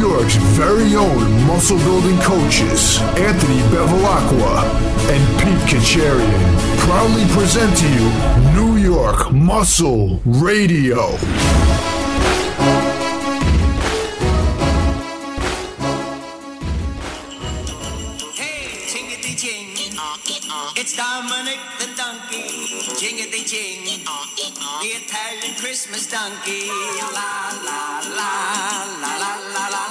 York's very own muscle building coaches, Anthony Bevilacqua and Pete Kacharian, proudly present to you New York Muscle Radio. Hey, ching-a-dee-ching, it's Domminick the Donkey, ching-a-dee-ching, the Italian Christmas donkey, la la la la la la la la la.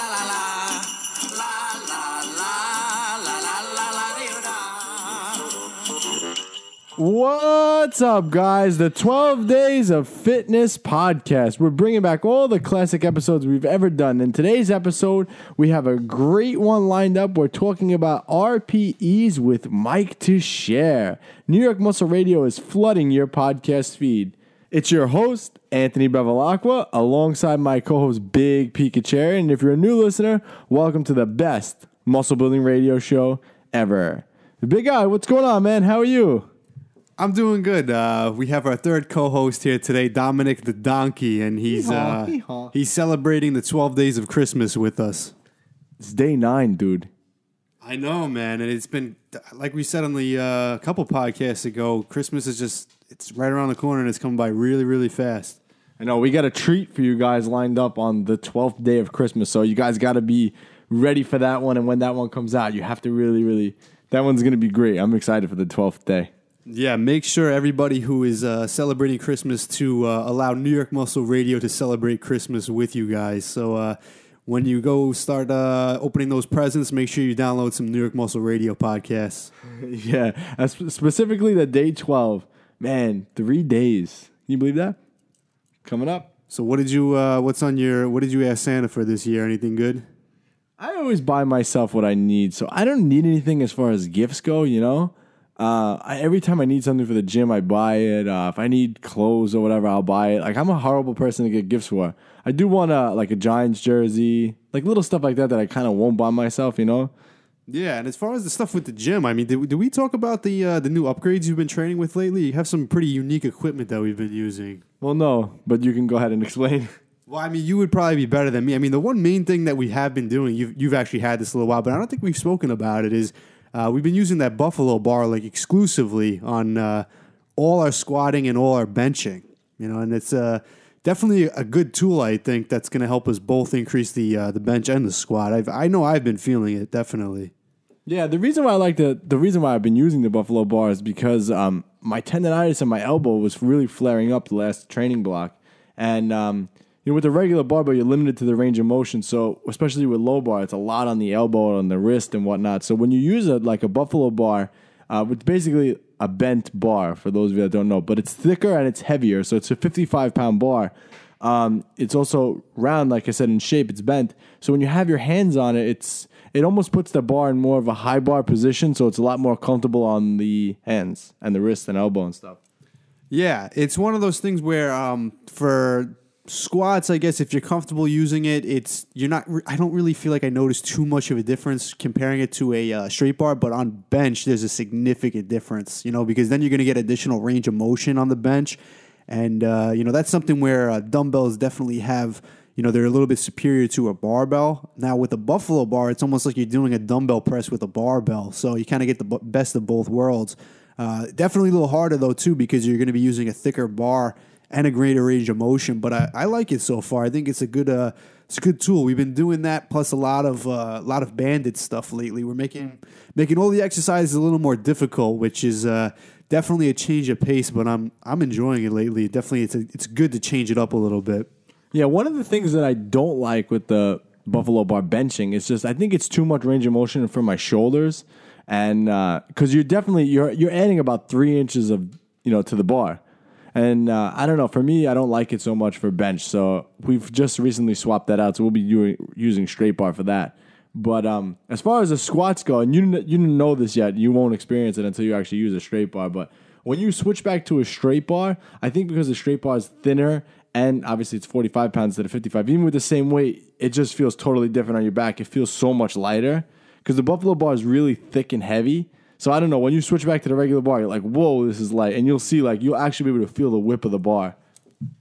What's up, guys? The 12 Days of Fitness podcast. We're bringing back all the classic episodes we've ever done. In today's episode, we have a great one lined up. We're talking about RPEs with Mike Tuchscherer. New York Muscle Radio is flooding your podcast feed. It's your host, Anthony Bevilacqua, alongside my co-host, Big Pete Kacharian. And if you're a new listener, welcome to the best muscle-building radio show ever. Big Guy, what's going on, man? How are you? I'm doing good. We have our third co-host here today, Domminick the Donkey, and he's celebrating the 12 days of Christmas with us. It's day 9, dude. I know, man, and it's been, like we said on the couple podcasts ago, Christmas is just, it's right around the corner, and it's coming by really, really fast. I know, we got a treat for you guys lined up on the 12th day of Christmas, so you guys got to be ready for that one, and when that one comes out, you have to really, that one's going to be great. I'm excited for the 12th day. Yeah, make sure everybody who is celebrating Christmas to allow New York Muscle Radio to celebrate Christmas with you guys. So when you go start opening those presents, make sure you download some New York Muscle Radio podcasts. Yeah, specifically the day 12. Man, 3 days. Can you believe that? Coming up. So what did you? What did you ask Santa for this year? Anything good? I always buy myself what I need, so I don't need anything as far as gifts go, you know? Every time I need something for the gym, I buy it. If I need clothes or whatever, I'll buy it. Like, I'm a horrible person to get gifts for. I do want a Giants jersey, like little stuff like that I kind of won't buy myself, you know? Yeah, and as far as the stuff with the gym, I mean, did we talk about the new upgrades you've been training with lately? You have some pretty unique equipment that we've been using. Well, no, but you can go ahead and explain. Well, I mean, you would probably be better than me. I mean, the one main thing that we have been doing, you've actually had this a little while, but I don't think we've spoken about it, is we've been using that Buffalo bar like exclusively on all our squatting and all our benching, you know, and it's definitely a good tool, I think, that's going to help us both increase the bench and the squat. I know I've been feeling it, definitely. Yeah, the reason why I've been using the Buffalo bar is because my tendonitis in my elbow was really flaring up the last training block, and you know, with the regular barbell, you're limited to the range of motion. So, especially with low bar, it's a lot on the elbow, on the wrist, and whatnot. So, when you use a Buffalo bar, it's basically a bent bar, for those of you that don't know. But it's thicker and it's heavier. So, it's a 55-pound bar. It's also round, like I said, in shape. It's bent. So, when you have your hands on it, it almost puts the bar in more of a high bar position. So, it's a lot more comfortable on the hands and the wrist and elbow and stuff. Yeah. It's one of those things where for squats, I guess, if you're comfortable using it, I don't really feel like I noticed too much of a difference comparing it to a straight bar, but on bench, there's a significant difference, you know, because then you're going to get additional range of motion on the bench. And, you know, that's something where dumbbells definitely have, you know, they're a little bit superior to a barbell. Now, with a Buffalo bar, it's almost like you're doing a dumbbell press with a barbell. So you kind of get the best of both worlds. Definitely a little harder, though, too, because you're going to be using a thicker bar and a greater range of motion, but I like it so far. I think it's a good tool. We've been doing that plus a lot of banded stuff lately. We're making all the exercises a little more difficult, which is definitely a change of pace. But I'm enjoying it lately. Definitely, it's good to change it up a little bit. Yeah, one of the things that I don't like with the Buffalo bar benching is just I think it's too much range of motion for my shoulders, and because you're adding about 3 inches of, you know, to the bar. And I don't know, for me, I don't like it so much for bench. So we've just recently swapped that out. So we'll be using straight bar for that. But as far as the squats go, and you didn't know this yet, you won't experience it until you actually use a straight bar. But when you switch back to a straight bar, I think because the straight bar is thinner and obviously it's 45 pounds instead of 55, even with the same weight, it just feels totally different on your back. It feels so much lighter because the Buffalo bar is really thick and heavy. So I don't know, when you switch back to the regular bar, you're like, whoa, this is light. And you'll see, like, you'll actually be able to feel the whip of the bar.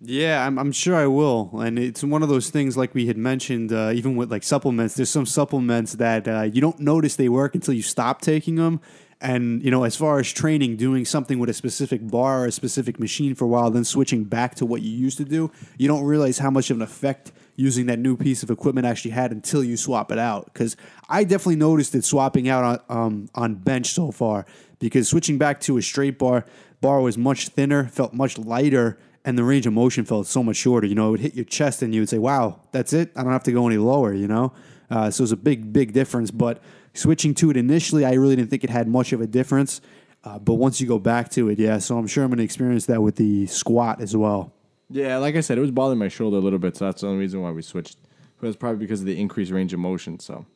Yeah, I'm sure I will. And it's one of those things, like we had mentioned, even with like supplements, there's some supplements that you don't notice they work until you stop taking them. And, you know, as far as training, doing something with a specific bar or a specific machine for a while, then switching back to what you used to do, you don't realize how much of an effect using that new piece of equipment actually had until you swap it out. Because I definitely noticed it swapping out on bench so far, because switching back to a straight bar was much thinner, felt much lighter, and the range of motion felt so much shorter. You know, it would hit your chest and you would say, wow, that's it? I don't have to go any lower, you know? So it was a big, big difference. But switching to it initially, I really didn't think it had much of a difference. But once you go back to it, yeah, so I'm sure I'm going to experience that with the squat as well. Yeah, like I said, it was bothering my shoulder a little bit, so that's the only reason why we switched. It was probably because of the increased range of motion. So, all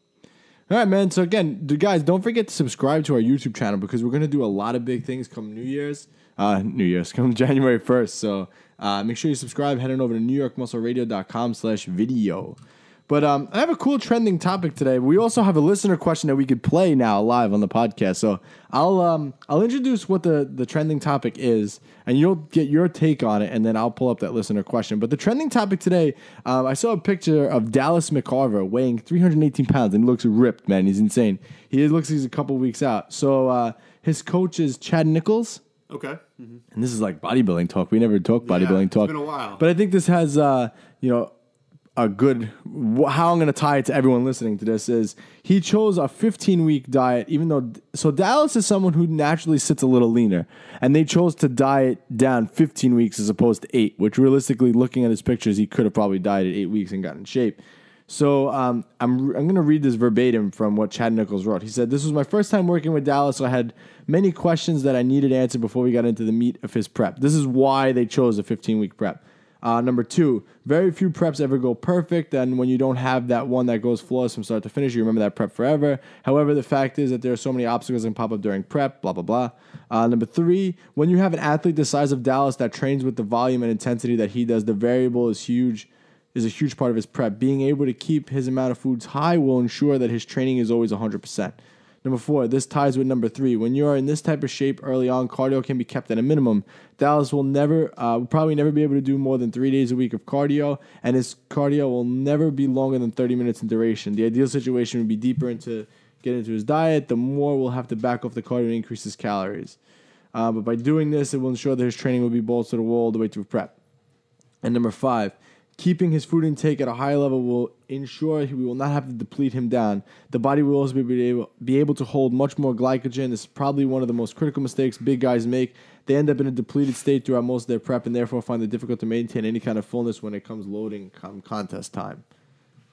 right, man. So, again, guys, don't forget to subscribe to our YouTube channel, because we're going to do a lot of big things come come January 1st. So make sure you subscribe. Head on over to NewYorkMuscleRadio.com/video. But I have a cool trending topic today. We also have a listener question that we could play now live on the podcast. So I'll introduce what the trending topic is, and you'll get your take on it, and then I'll pull up that listener question. But the trending topic today, I saw a picture of Dallas McCarver weighing 318 pounds, and he looks ripped, man. He's insane. He looks like he's a couple weeks out. So his coach is Chad Nichols. Okay. Mm-hmm. And this is like bodybuilding talk. We never talk bodybuilding talk. It's been a while. But I think this has, a good, how I'm going to tie it to everyone listening to this is he chose a 15-week diet, even though, so Dallas is someone who naturally sits a little leaner, and they chose to diet down 15 weeks as opposed to 8, which realistically, looking at his pictures, he could have probably dieted 8 weeks and got in shape. So I'm going to read this verbatim from what Chad Nichols wrote. He said, "This was my first time working with Dallas, so I had many questions that I needed answered before we got into the meat of his prep. This is why they chose a 15-week prep. Number 2, very few preps ever go perfect, and when you don't have that one that goes flawless from start to finish, you remember that prep forever. However, the fact is that there are so many obstacles that can pop up during prep, blah, blah, blah. Number 3, when you have an athlete the size of Dallas that trains with the volume and intensity that he does, the variable is a huge part of his prep. Being able to keep his amount of foods high will ensure that his training is always 100%. Number 4, this ties with number 3. When you are in this type of shape early on, cardio can be kept at a minimum. Dallas will probably never be able to do more than 3 days a week of cardio, and his cardio will never be longer than 30 minutes in duration. The ideal situation would be get into his diet. The more we'll have to back off the cardio and increase his calories. But by doing this, it will ensure that his training will be bolstered all the way through prep. And number 5, keeping his food intake at a high level will ensure we will not have to deplete him down. The body will also be able to hold much more glycogen. This is probably one of the most critical mistakes big guys make. They end up in a depleted state throughout most of their prep, and therefore find it difficult to maintain any kind of fullness when it comes loading contest time."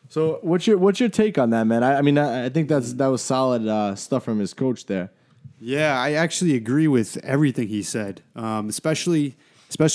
So what's your take on that, man? I think that was solid stuff from his coach there. Yeah, I actually agree with everything he said, especially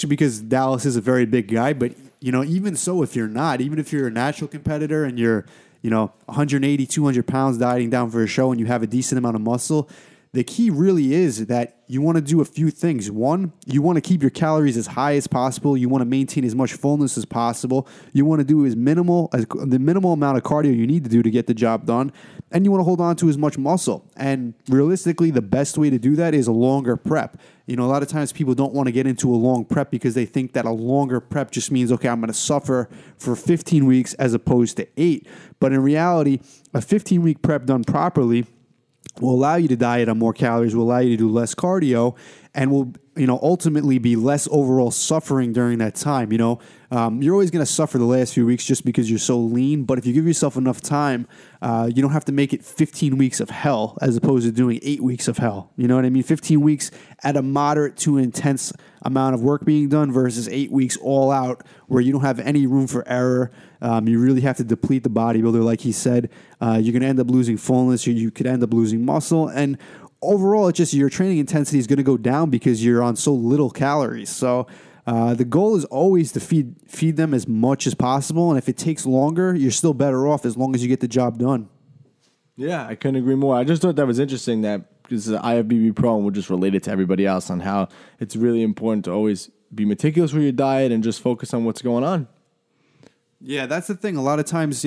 because Dallas is a very big guy, but you know, even so, if you're not, even if you're a natural competitor and you're, 180, 200 pounds dieting down for a show and you have a decent amount of muscle, the key really is that you want to do a few things. One, you want to keep your calories as high as possible. You want to maintain as much fullness as possible. You want to do the minimal amount of cardio you need to do to get the job done. And you want to hold on to as much muscle. And realistically, the best way to do that is a longer prep. You know, a lot of times people don't want to get into a long prep because they think that a longer prep just means, okay, I'm going to suffer for 15 weeks as opposed to 8. But in reality, a 15-week prep done properly will allow you to diet on more calories, will allow you to do less cardio, and will ultimately be less overall suffering during that time. You're always going to suffer the last few weeks just because you're so lean, but if you give yourself enough time, you don't have to make it 15 weeks of hell as opposed to doing 8 weeks of hell. You know what I mean? 15 weeks at a moderate to intense amount of work being done versus 8 weeks all out where you don't have any room for error. You really have to deplete the bodybuilder, like he said. You're going to end up losing fullness, or you could end up losing muscle, and overall, it's just your training intensity is going to go down because you're on so little calories. So the goal is always to feed them as much as possible. And if it takes longer, you're still better off as long as you get the job done. Yeah, I couldn't agree more. I just thought that was interesting that because the IFBB pro, and we'll just relate it to everybody else on how it's really important to always be meticulous with your diet and just focus on what's going on. Yeah, that's the thing. A lot of times,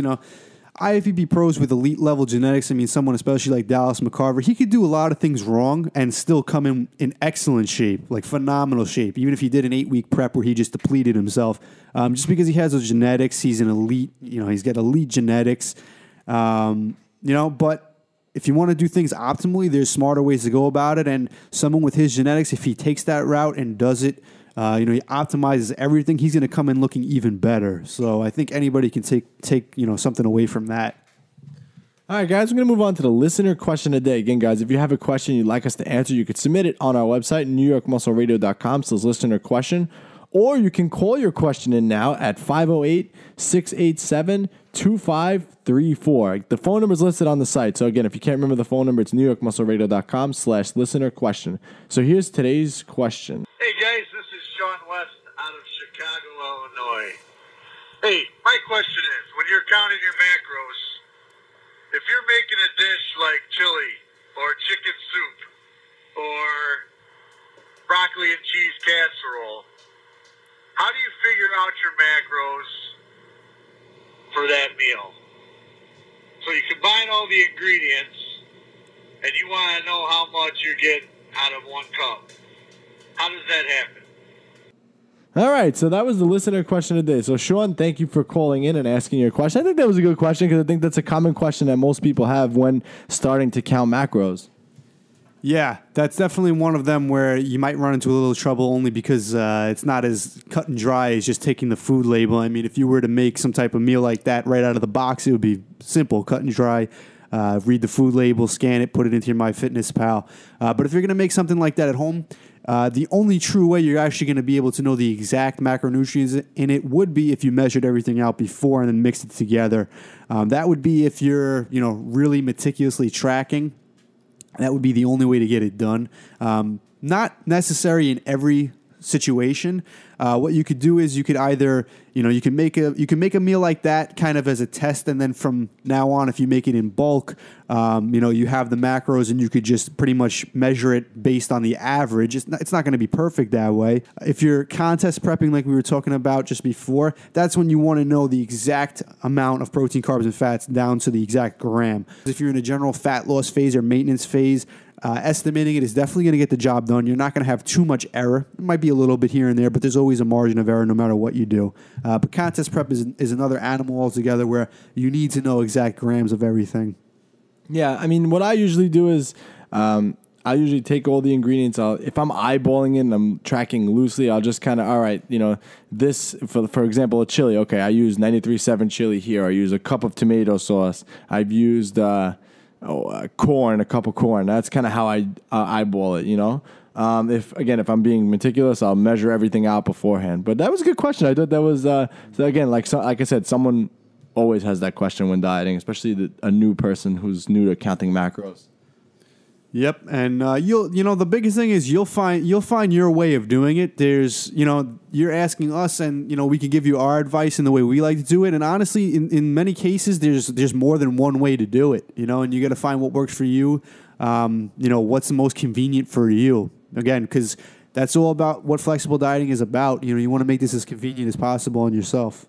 IFBB pros with elite level genetics, I mean, someone especially like Dallas McCarver, he could do a lot of things wrong and still come in excellent shape, like phenomenal shape, even if he did an 8-week prep where he just depleted himself. Just because he has those genetics, he's an elite, you know, he's got elite genetics, you know, but if you want to do things optimally, there's smarter ways to go about it. And someone with his genetics, if he takes that route and does it, you know, he optimizes everything, he's going to come in looking even better. So I think anybody can take you know, something away from that. All right, guys, we're going to move on to the listener question of the day. Again, guys, if you have a question you'd like us to answer, you could submit it on our website, newyorkmuscleradio.com/listener question. Or you can call your question in now at 508-687-2534. The phone number is listed on the site. So, again, if you can't remember the phone number, it's newyorkmuscleradio.com/listener question. So here's today's question. Hey, guys, this is Sean West out of Chicago, Illinois. Hey, my question is, when you're counting your macros, if you're making a dish like chili or chicken soup or broccoli and cheese casserole, how do you figure out your macros for that meal? So you combine all the ingredients, and you want to know how much you're getting out of one cup. How does that happen? All right, so that was the listener question of the day. So, Sean, thank you for calling in and asking your question. I think that was a good question because I think that's a common question that most people have when starting to count macros. Yeah, that's definitely one of them where you might run into a little trouble only because it's not as cut and dry as just taking the food label. I mean, if you were to make some type of meal like that right out of the box, it would be simple, cut and dry. Read the food label, scan it, put it into your MyFitnessPal. But if you're going to make something like that at home, the only true way you're actually going to be able to know the exact macronutrients in it would be if you measured everything out before and then mixed it together. That would be if you're, you know, really meticulously tracking. That would be the only way to get it done. Not necessary in every situation. What you could do is you could either, you know, you can make a meal like that kind of as a test, and then from now on, if you make it in bulk, you know, you have the macros, and you could just pretty much measure it based on the average. It's not going to be perfect that way. If you're contest prepping, like we were talking about just before, that's when you want to know the exact amount of protein, carbs, and fats down to the exact gram. If you're in a general fat loss phase or maintenance phase, estimating it is definitely going to get the job done. You're not going to have too much error. It might be a little bit here and there, but there's always a margin of error no matter what you do. But contest prep is another animal altogether where you need to know exact grams of everything. Yeah, I mean, what I usually do is I usually take all the ingredients. If I'm eyeballing it and I'm tracking loosely, I'll just kind of, all right, you know, this, for example, a chili. Okay, I use 93.7 chili here. I use a cup of tomato sauce. I've used... corn, a cup of corn. That's kind of how I eyeball it, you know. If I'm being meticulous, I'll measure everything out beforehand. But that was a good question. I thought that was like I said, someone always has that question when dieting, especially a new person who's new to counting macros. Yep, and the biggest thing is you'll find your way of doing it. There's, you know, you're asking us, and you know, we can give you our advice and the way we like to do it. And honestly, in many cases, there's more than one way to do it. You know, and you got to find what works for you. You know, what's the most convenient for you. Again, because that's all about what flexible dieting is about. You know, you want to make this as convenient as possible on yourself.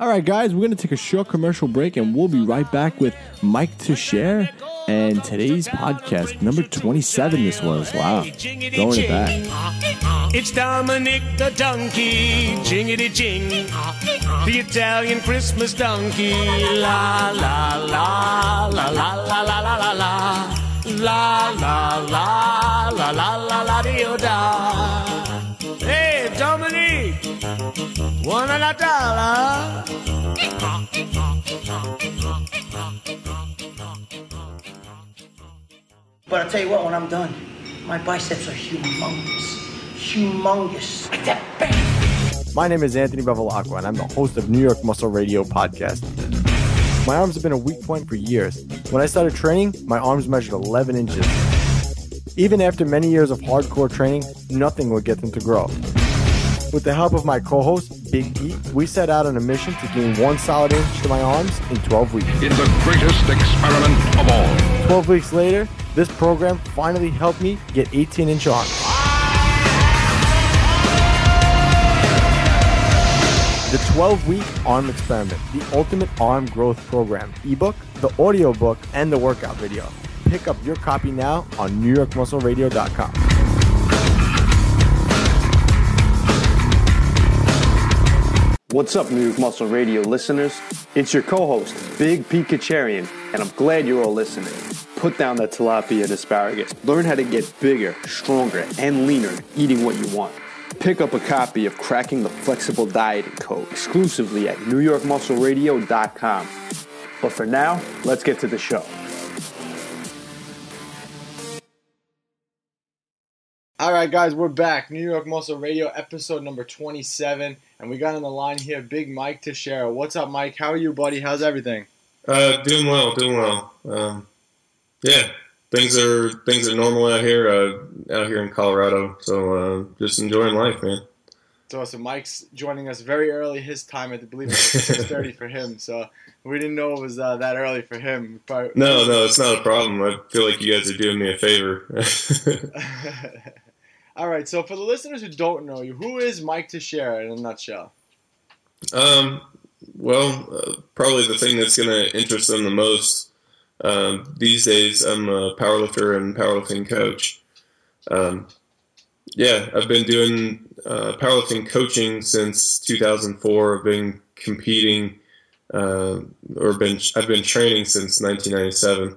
All right, guys, we're going to take a short commercial break, and we'll be right back with Mike Tuchscherer and today's podcast, number 27 this was. Wow. Going back. It's Domminick the Donkey, jingity-jing, the Italian Christmas donkey. La, la, la, la, la, la, la, la, la, la, la, la, la, la, la, la, la, la, la. Hey, Domminick, $1 and $1. But I'll tell you what, when I'm done, my biceps are humongous. Humongous. Like that, bam! My name is Anthony Bevilacqua, and I'm the host of New York Muscle Radio podcast. My arms have been a weak point for years. When I started training, my arms measured 11 inches. Even after many years of hardcore training, nothing would get them to grow. With the help of my co-host, Big E, we set out on a mission to gain 1 solid inch to my arms in 12 weeks. It's the greatest experiment of all. 12 weeks later, this program finally helped me get 18-inch arms. The 12-Week Arm Experiment, the Ultimate Arm Growth Program, ebook, the audiobook, and the workout video. Pick up your copy now on NewYorkMuscleRadio.com. What's up, New York Muscle Radio listeners? It's your co-host, Big Pete Kacharian, and I'm glad you're all listening. Put down that tilapia and asparagus. Learn how to get bigger, stronger, and leaner eating what you want. Pick up a copy of Cracking the Flexible Dieting Code exclusively at NewYorkMuscleRadio.com. But for now, let's get to the show. All right, guys, we're back. New York Muscle Radio, episode number 27. And we got on the line here Big Mike Tuchscherer. What's up, Mike? How are you, buddy? How's everything? Doing well. Yeah. Things are normal out here in Colorado, so just enjoying life, man. So awesome. Mike's joining us very early his time. I believe it was 6:30 for him, so we didn't know it was that early for him. No, it's not a problem. I feel like you guys are doing me a favor. All right, so for the listeners who don't know you, who is Mike Tuchscherer in a nutshell? Probably the thing that's going to interest them the most. These days, I'm a powerlifter and powerlifting coach. I've been doing powerlifting coaching since 2004. I've been competing, I've been training since 1997.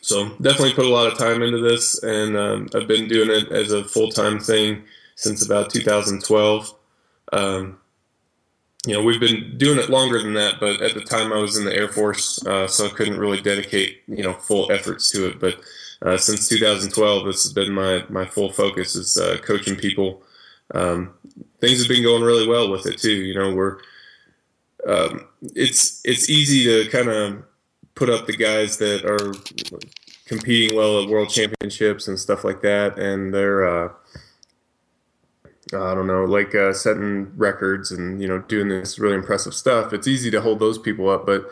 So definitely put a lot of time into this, and I've been doing it as a full-time thing since about 2012. We've been doing it longer than that, but at the time I was in the Air Force, so I couldn't really dedicate, full efforts to it. But since 2012, this has been my full focus is coaching people. Things have been going really well with it too. It's easy to kind of put up the guys that are competing well at world championships and stuff like that, and they're setting records and, doing this really impressive stuff. It's easy to hold those people up, but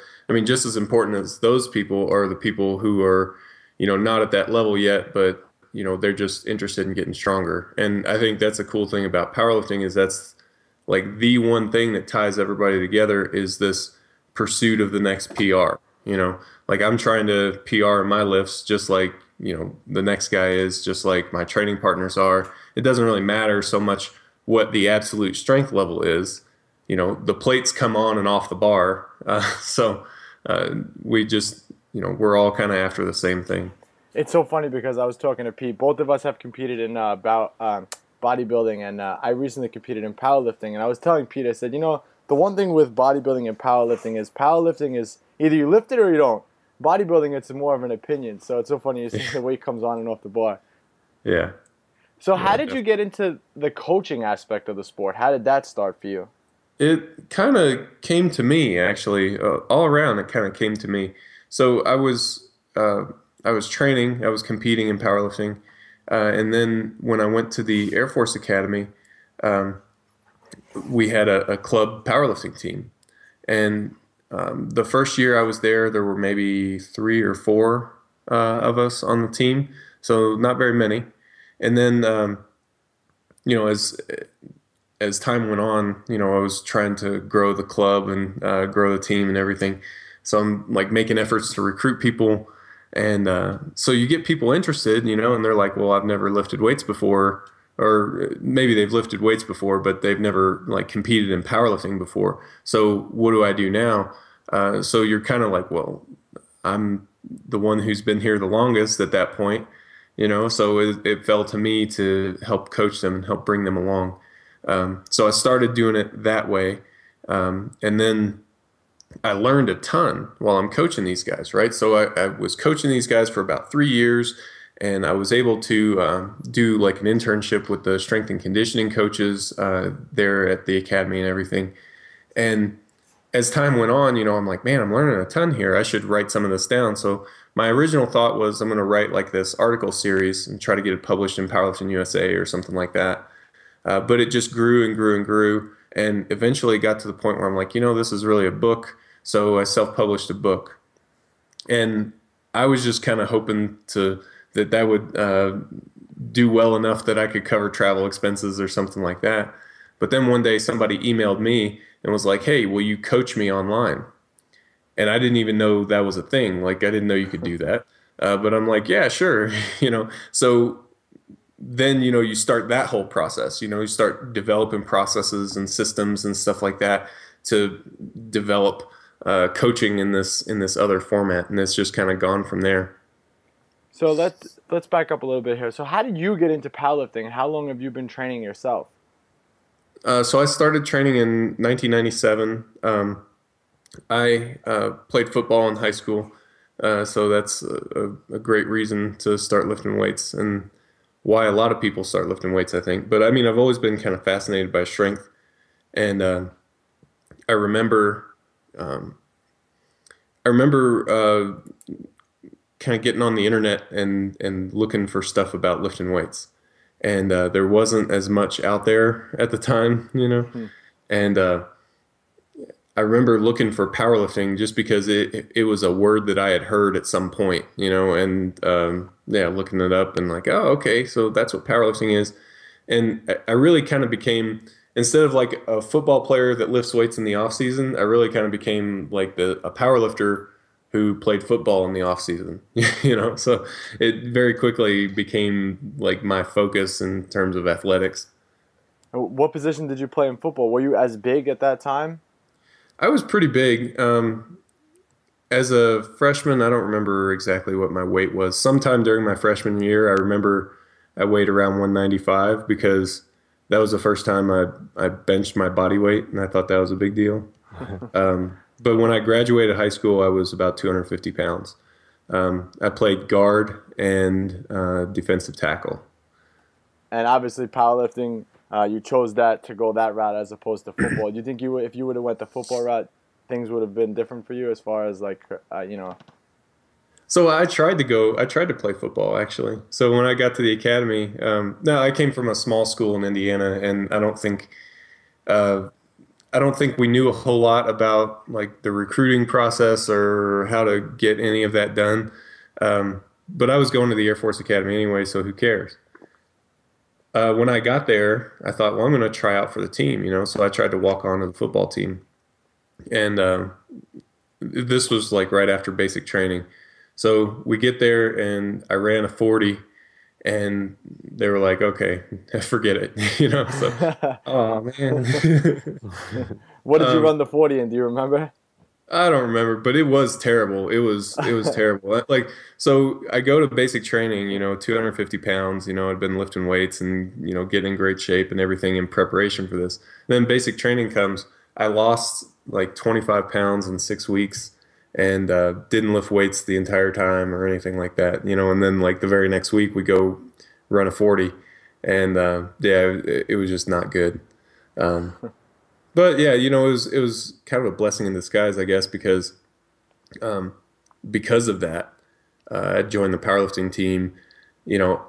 just as important as those people are the people who are, not at that level yet, but, they're just interested in getting stronger. And I think that's a cool thing about powerlifting is that's like the one thing that ties everybody together is this pursuit of the next PR, like I'm trying to PR in my lifts, just like, the next guy is, just like my training partners are. It doesn't really matter so much what the absolute strength level is. The plates come on and off the bar. So we just, we're all kind of after the same thing. It's so funny because I was talking to Pete. Both of us have competed in bodybuilding, and I recently competed in powerlifting. And I was telling Pete, I said, the one thing with bodybuilding and powerlifting is either you lift it or you don't. Bodybuilding, it's more of an opinion. So it's so funny you see the weight comes on and off the bar. Yeah. So how did you get into the coaching aspect of the sport? How did that start for you? It kind of came to me, actually. All around, it kind of came to me. So I was training. I was competing in powerlifting. And then when I went to the Air Force Academy, we had a club powerlifting team. And the first year I was there, there were maybe 3 or 4 of us on the team. So not very many. And then, as time went on, I was trying to grow the club and grow the team and everything. So I'm like making efforts to recruit people. And so you get people interested, and they're like, well, I've never lifted weights before. Or maybe they've lifted weights before, but they've never like competed in powerlifting before. So what do I do now? So you're kind of like, well, I'm the one who's been here the longest at that point. So it fell to me to help coach them and help bring them along. So I started doing it that way. And then I learned a ton while I'm coaching these guys, right? So I was coaching these guys for about 3 years, and I was able to do like an internship with the strength and conditioning coaches there at the academy and everything. And as time went on, I'm like, man, I'm learning a ton here. I should write some of this down. So my original thought was I'm going to write like this article series and try to get it published in Powerlifting USA or something like that. But it just grew and grew and grew, and eventually got to the point where I'm like, this is really a book. So I self-published a book. And I was just kind of hoping that would do well enough that I could cover travel expenses or something like that. But then one day somebody emailed me and was like, hey, will you coach me online? And I didn't even know that was a thing. Like, I didn't know you could do that. But I'm like, yeah, sure. So then, you start that whole process, you start developing processes and systems and stuff like that to develop coaching in this other format. And it's just kind of gone from there. So let's back up a little bit here. So how did you get into powerlifting? How long have you been training yourself? So I started training in 1997. I played football in high school. So that's a great reason to start lifting weights and why a lot of people start lifting weights, I think. But I mean, I've always been kind of fascinated by strength. And I remember kind of getting on the internet and looking for stuff about lifting weights. And there wasn't as much out there at the time, And I remember looking for powerlifting just because it was a word that I had heard at some point, and looking it up and like, oh, okay, so that's what powerlifting is. And I really kind of became, instead of like a football player that lifts weights in the off season, I really kind of became like a powerlifter who played football in the off season, so it very quickly became like my focus in terms of athletics. What position did you play in football? Were you as big at that time? I was pretty big. As a freshman, I don't remember exactly what my weight was. Sometime during my freshman year, I remember I weighed around 195 because that was the first time I benched my body weight, and I thought that was a big deal. But when I graduated high school, I was about 250 pounds. I played guard and defensive tackle. And obviously powerlifting, you chose that to go that route as opposed to football. Do you think if you would have went the football route, things would have been different for you as far as like, So I tried to play football, actually. So when I got to the academy, I came from a small school in Indiana, and I don't think we knew a whole lot about like the recruiting process or how to get any of that done. But I was going to the Air Force Academy anyway, so who cares? When I got there, I thought, well, I'm going to try out for the team, So I tried to walk on to the football team. And this was like right after basic training. So we get there and I ran a 40. And they were like, okay, forget it, so, oh, man. What did you run the 40 in? Do you remember? I don't remember, but it was terrible. It was terrible. Like, so I go to basic training, 250 pounds, I'd been lifting weights and, getting in great shape and everything in preparation for this. And then basic training comes. I lost like 25 pounds in 6 weeks. And didn't lift weights the entire time or anything like that, And then like the very next week we go run a 40, and it was just not good. But yeah, it was kind of a blessing in disguise, I guess, because of that, I joined the powerlifting team.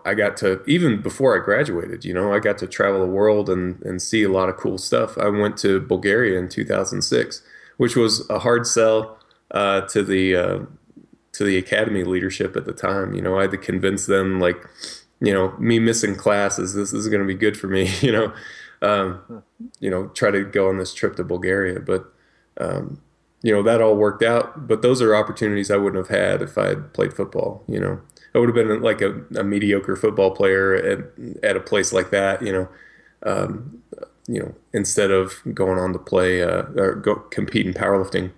I got to, even before I graduated, I got to travel the world and see a lot of cool stuff. I went to Bulgaria in 2006, which was a hard sell. To the academy leadership at the time, I had to convince them, like, me missing classes, this is going to be good for me, try to go on this trip to Bulgaria, but that all worked out. But those are opportunities I wouldn't have had if I had played football. I would have been like a mediocre football player at a place like that, instead of going on to play or go compete in powerlifting.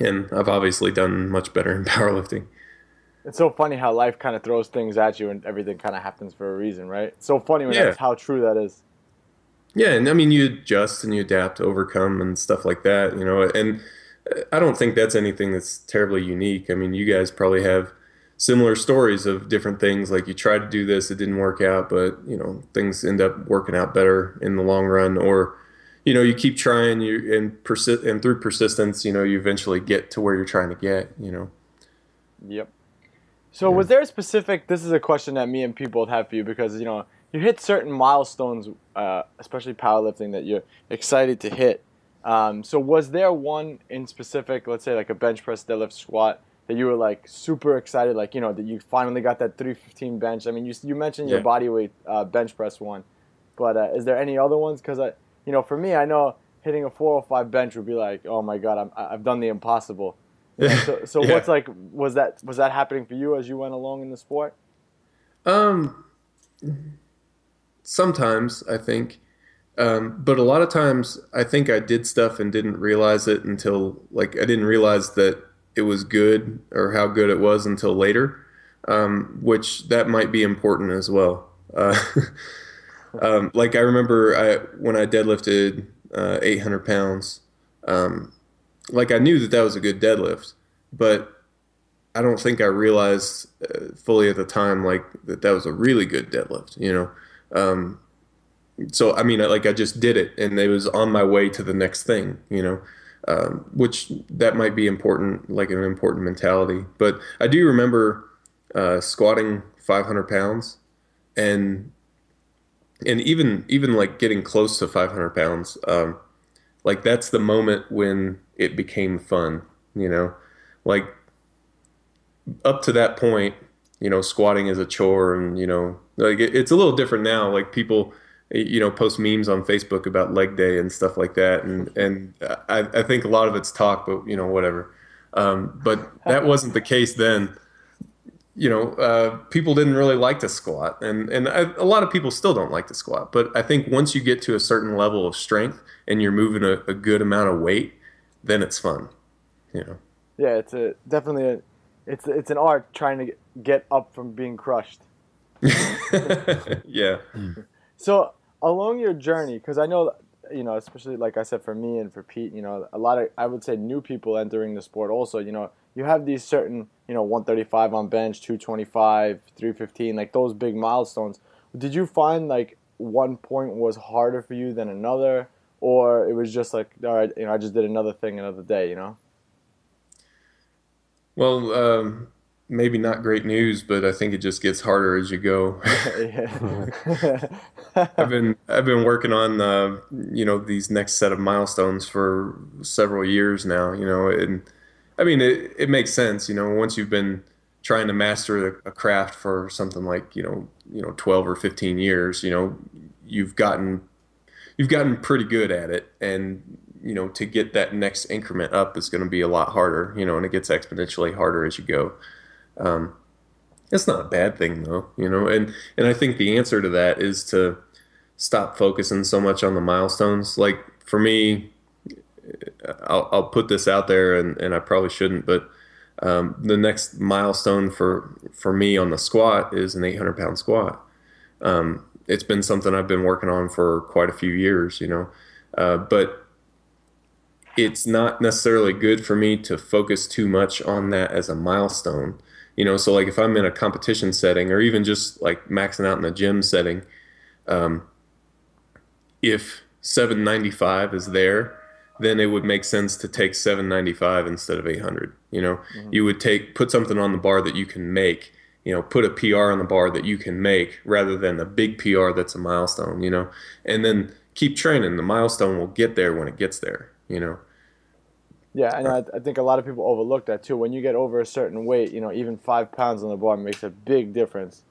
And I've obviously done much better in powerlifting. It's so funny how life kind of throws things at you and everything kind of happens for a reason, right? It's so funny when that's how true that is. Yeah, and I mean, you adjust and you adapt, overcome and stuff like that, And I don't think that's anything that's terribly unique. I mean, you guys probably have similar stories of different things. Like you tried to do this, it didn't work out, but, things end up working out better in the long run, or... you keep trying, and through persistence, you eventually get to where you're trying to get, Yep. So was there a specific, this is a question that me and people have for you because, you hit certain milestones, especially powerlifting, that you're excited to hit. So was there one in specific, let's say like a bench press, deadlift, squat, that you were like super excited, like, that you finally got that 315 bench? I mean, you mentioned your body weight bench press one, but is there any other ones? Because you know, for me, I know hitting a 405 bench would be like, oh my God, I've done the impossible. You know, so yeah. What's like, was that happening for you as you went along in the sport? Sometimes I think, but a lot of times I think I did stuff and didn't realize it until, like, I didn't realize that it was good or how good it was until later, which that might be important as well. Like I remember when I deadlifted 800 pounds, like I knew that was a good deadlift, but I don't think I realized fully at the time, like that was a really good deadlift, you know? So, I mean, I just did it and it was on my way to the next thing, you know, which that might be important, like an important mentality. But I do remember squatting 500 pounds and even like getting close to 500 pounds, like that's the moment when it became fun, you know, like up to that point, you know, squatting is a chore and, you know, like it's a little different now. Like people, you know, post memes on Facebook about leg day and stuff like that. And I think a lot of it's talk, but you know, whatever. But that wasn't the case then. You know, people didn't really like to squat, and a lot of people still don't like to squat. But I think once you get to a certain level of strength and you're moving a good amount of weight, then it's fun. You know. Yeah, it's definitely an art trying to get up from being crushed. Yeah. So along your journey, because I know, you know, especially like I said, for me and for Pete, you know, a lot of, I would say, new people entering the sport also, you know. You have these certain, you know, 135 on bench, 225, 315, like those big milestones. Did you find like one point was harder for you than another, or it was just like, all right, you know, I just did another thing another day, you know? Well, maybe not great news, but I think it just gets harder as you go. I've been working on you know, these next set of milestones for several years now, you know, and I mean, it makes sense, you know, once you've been trying to master a craft for something like, you know, 12 or 15 years, you know, you've gotten pretty good at it. And, you know, to get that next increment up is going to be a lot harder, you know, and it gets exponentially harder as you go. It's not a bad thing though, you know, and I think the answer to that is to stop focusing so much on the milestones. Like for me, I'll put this out there, and I probably shouldn't, but the next milestone for me on the squat is an 800-pound squat. It's been something I've been working on for quite a few years, you know, but it's not necessarily good for me to focus too much on that as a milestone, you know. So like if I'm in a competition setting or even just like maxing out in the gym setting, if 795 is there, then it would make sense to take 795 instead of 800. You know, mm-hmm. You would put something on the bar that you can make, you know, put a PR on the bar that you can make rather than a big PR that's a milestone, you know, and then keep training. The milestone will get there when it gets there, you know. Yeah, and I think a lot of people overlook that too. When you get over a certain weight, you know, even 5 pounds on the bar makes a big difference.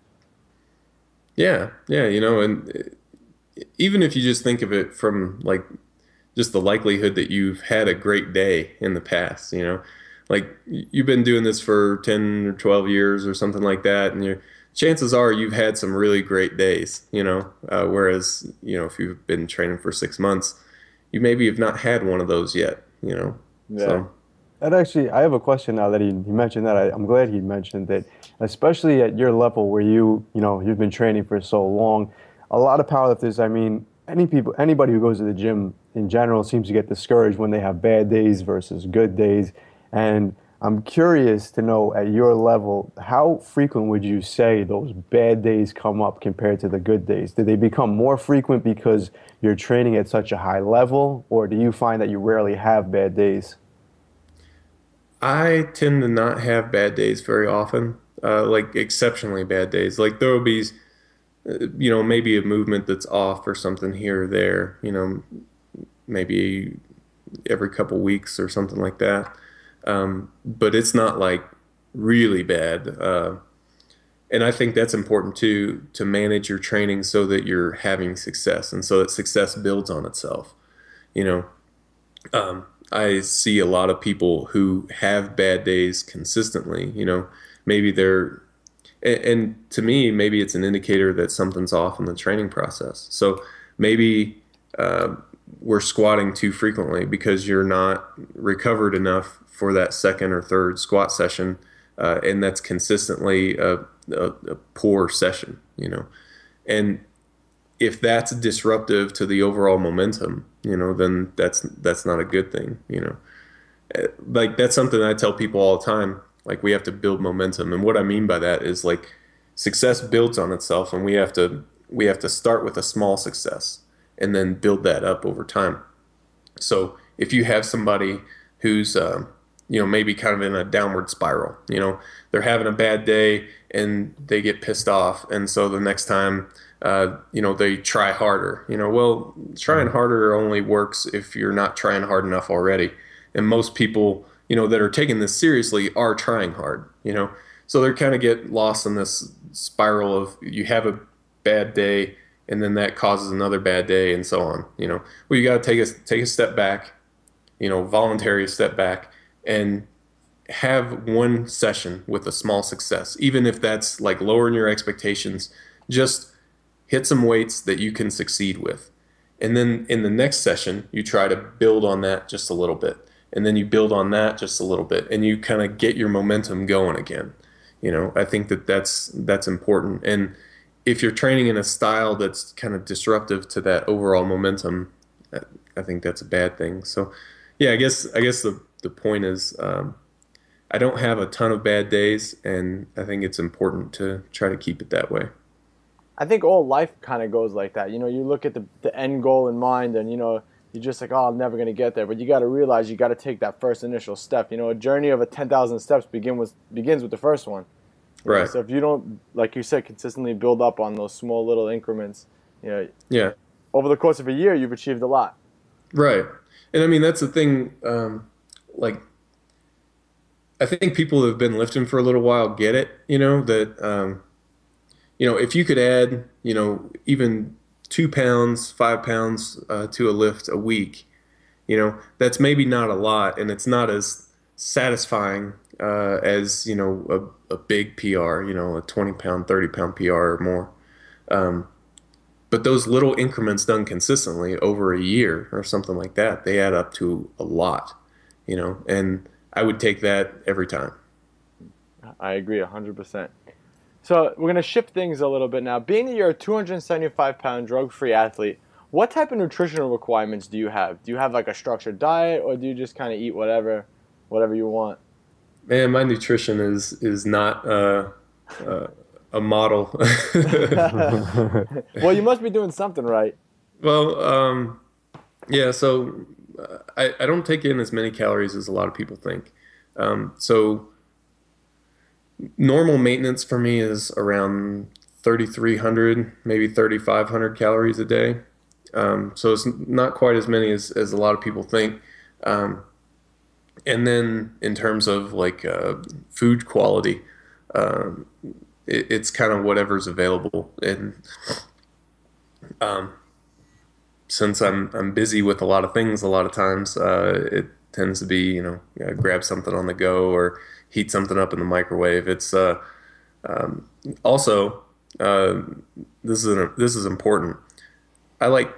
Yeah, you know, and even if you just think of it from like, just the likelihood that you've had a great day in the past, you know, like you've been doing this for 10 or 12 years or something like that. And your chances are you've had some really great days, you know, whereas, you know, if you've been training for 6 months, you maybe have not had one of those yet, you know? Yeah. So. And actually, I have a question now that he mentioned that. I'm glad he mentioned that, especially at your level where you know, you've been training for so long. A lot of powerlifters, I mean, anybody who goes to the gym in general seems to get discouraged when they have bad days versus good days. And I'm curious to know, at your level, how frequent would you say those bad days come up compared to the good days? Do they become more frequent because you're training at such a high level, or do you find that you rarely have bad days? I tend to not have bad days very often, like exceptionally bad days. Like there will be, you know, maybe a movement that's off or something here or there, you know, maybe every couple weeks or something like that. But it's not like really bad. And I think that's important too, to manage your training so that you're having success and so that success builds on itself. You know, I see a lot of people who have bad days consistently, you know, maybe they're, and to me, maybe it's an indicator that something's off in the training process. So maybe we're squatting too frequently because you're not recovered enough for that second or third squat session. And that's consistently a poor session, you know, and if that's disruptive to the overall momentum, you know, then that's not a good thing, you know, like that's something I tell people all the time. Like we have to build momentum. And what I mean by that is like success builds on itself and we have to start with a small success and then build that up over time. So if you have somebody who's, you know, maybe kind of in a downward spiral, you know, they're having a bad day and they get pissed off. And so the next time, you know, they try harder, you know, well, trying harder only works if you're not trying hard enough already. And most people, you know, that are taking this seriously are trying hard, you know, so they're kind of get lost in this spiral of you have a bad day and then that causes another bad day and so on, you know, well, you got to take a step back, you know, voluntary step back, and have one session with a small success, even if that's like lowering your expectations, just hit some weights that you can succeed with. And then in the next session, you try to build on that just a little bit. And then you build on that just a little bit and you kind of get your momentum going again. You know, I think that that's important. And if you're training in a style that's kind of disruptive to that overall momentum, I think that's a bad thing. So yeah, I guess the point is I don't have a ton of bad days, and I think it's important to try to keep it that way. I think all life kind of goes like that. You know, you look at the end goal in mind and, you know, you're just like, oh, I'm never going to get there. But you got to realize you got to take that first initial step. You know, a journey of 10,000 steps begins with the first one. Right. You know, so if you don't, like you said, consistently build up on those small little increments, you know, yeah, over the course of a year, you've achieved a lot. Right. And, I mean, that's the thing – like, I think people who have been lifting for a little while get it, you know, that, you know, if you could add, you know, even 2 pounds, 5 pounds to a lift a week, you know, that's maybe not a lot and it's not as satisfying as, you know, a big PR, you know, a 20 pound, 30 pound PR or more. But those little increments done consistently over a year or something like that, they add up to a lot. You know, and I would take that every time. I agree 100%. So we're going to shift things a little bit now. Being that you're a 275-pound drug-free athlete, what type of nutritional requirements do you have? Do you have like a structured diet or do you just kind of eat whatever you want? Man, my nutrition is not a model. Well, you must be doing something right. Well, yeah, so... I don't take in as many calories as a lot of people think. So normal maintenance for me is around 3,300, maybe 3,500 calories a day. So it's not quite as many as a lot of people think. And then in terms of like food quality, it's kind of whatever's available. And since I'm busy with a lot of things, a lot of times it tends to be, you know, grab something on the go or heat something up in the microwave. It's also this is important. I like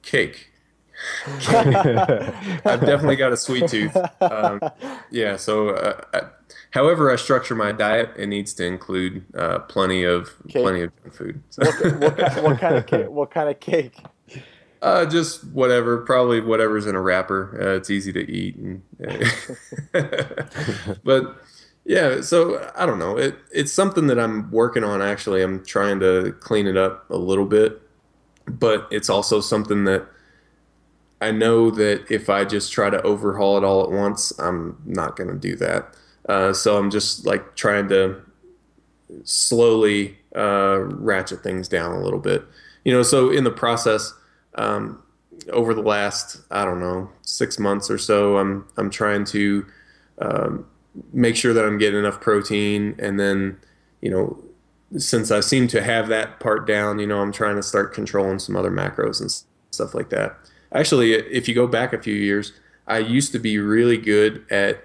cake. I've definitely got a sweet tooth. Yeah. So however I structure my diet, it needs to include plenty of junk food. So. What kind of cake? Just whatever, probably whatever's in a wrapper. It's easy to eat. But yeah, so I don't know. It's something that I'm working on actually. I'm trying to clean it up a little bit, but it's also something that I know that if I just try to overhaul it all at once, I'm not going to do that. So I'm just like trying to slowly ratchet things down a little bit. You know, so in the process, over the last, I don't know, 6 months or so, I'm trying to make sure that I'm getting enough protein and then, you know, since I seem to have that part down, you know, I'm trying to start controlling some other macros and stuff like that. Actually, if you go back a few years, I used to be really good at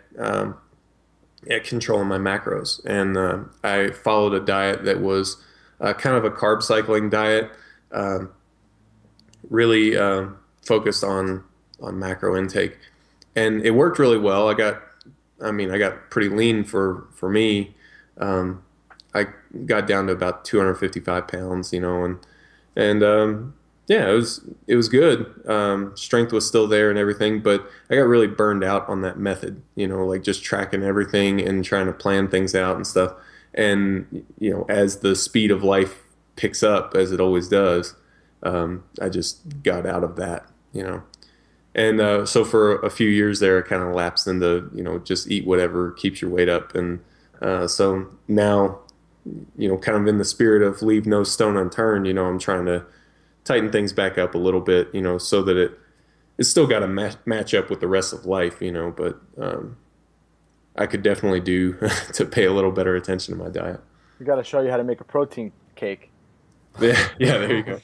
controlling my macros. And I followed a diet that was kind of a carb cycling diet, really focused on macro intake. And it worked really well. I got pretty lean for me. I got down to about 255 pounds, you know, and yeah, it was good. Strength was still there and everything, but I got really burned out on that method, you know, like just tracking everything and trying to plan things out and stuff. And, you know, as the speed of life picks up, as it always does, I just got out of that, you know. And so for a few years there, I kind of lapsed into, you know, just eat whatever keeps your weight up. And so now, you know, kind of in the spirit of leave no stone unturned, you know, I'm trying to tighten things back up a little bit, you know, so that it's still got to match up with the rest of life, you know, but I could definitely do to pay a little better attention to my diet. We got to show you how to make a protein cake. Yeah, there you go.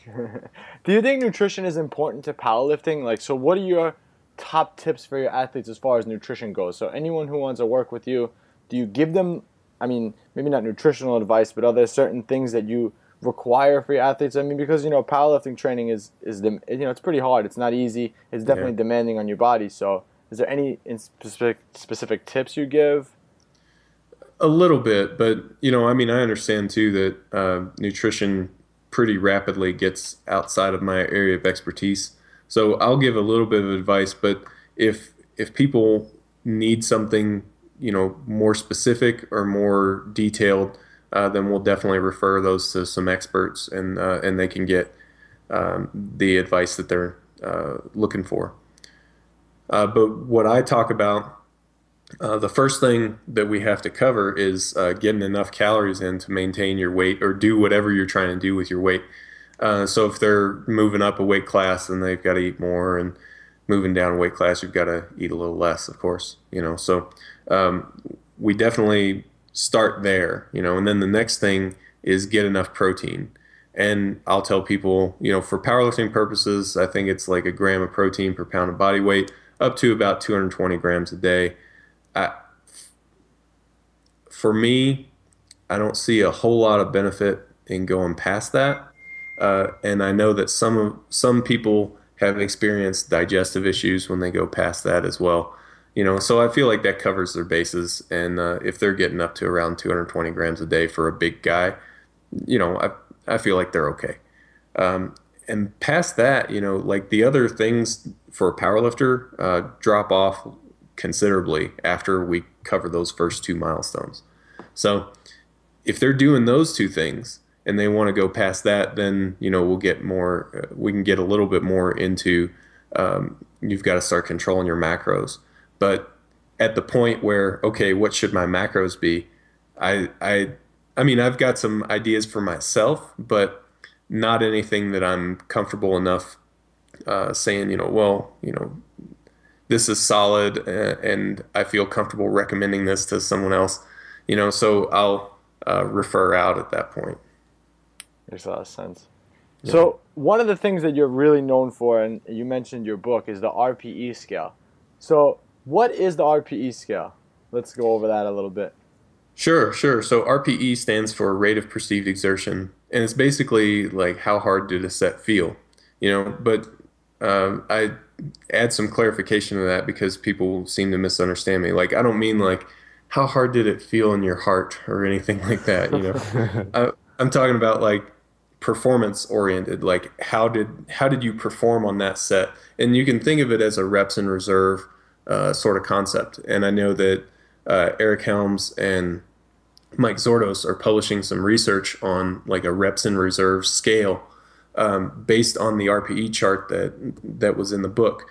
Do you think nutrition is important to powerlifting? Like, so what are your top tips for your athletes as far as nutrition goes? So anyone who wants to work with you, do you give them, I mean, maybe not nutritional advice, but are there certain things that you require for your athletes? I mean, because, you know, powerlifting training is you know, it's pretty hard. It's not easy. It's definitely demanding on your body. So is there any specific tips you give? A little bit, but, you know, I mean, I understand too that nutrition pretty rapidly gets outside of my area of expertise. So I'll give a little bit of advice, but if people need something, you know, more specific or more detailed, then we'll definitely refer those to some experts, and they can get the advice that they're looking for. But what I talk about, the first thing that we have to cover is getting enough calories in to maintain your weight or do whatever you're trying to do with your weight. So if they're moving up a weight class, then they've got to eat more, and moving down a weight class, you've got to eat a little less, of course, you know. So we definitely start there, you know, and then the next thing is get enough protein. And I'll tell people, you know, for powerlifting purposes, I think it's like 1 gram of protein per pound of body weight, up to about 220 grams a day. For me, I don't see a whole lot of benefit in going past that. And I know that some people have experienced digestive issues when they go past that as well. You know, so I feel like that covers their bases. And if they're getting up to around 220 grams a day for a big guy, you know, I feel like they're okay. And past that, you know, like the other things for a powerlifter drop off considerably after we cover those first two milestones. So if they're doing those two things and they want to go past that, then, you know, we'll get more, we can get a little bit more into, you've got to start controlling your macros. But at the point where, okay, what should my macros be? I mean, I've got some ideas for myself, but not anything that I'm comfortable enough saying, you know, well, you know, this is solid, and I feel comfortable recommending this to someone else, you know, so I'll refer out at that point. Makes a lot of sense. Yeah. So one of the things that you're really known for, and you mentioned your book, is the RPE scale. So what is the RPE scale? Let's go over that a little bit. Sure. So RPE stands for Rate of Perceived Exertion, and it's basically like how hard did a set feel, you know, but I add some clarification to that because people seem to misunderstand me. Like, I don't mean like how hard did it feel in your heart or anything like that, you know. I'm talking about like performance oriented, like how did you perform on that set? And you can think of it as a reps in reserve sort of concept. And I know that Eric Helms and Mike Zordos are publishing some research on like a reps in reserve scale, based on the RPE chart that was in the book.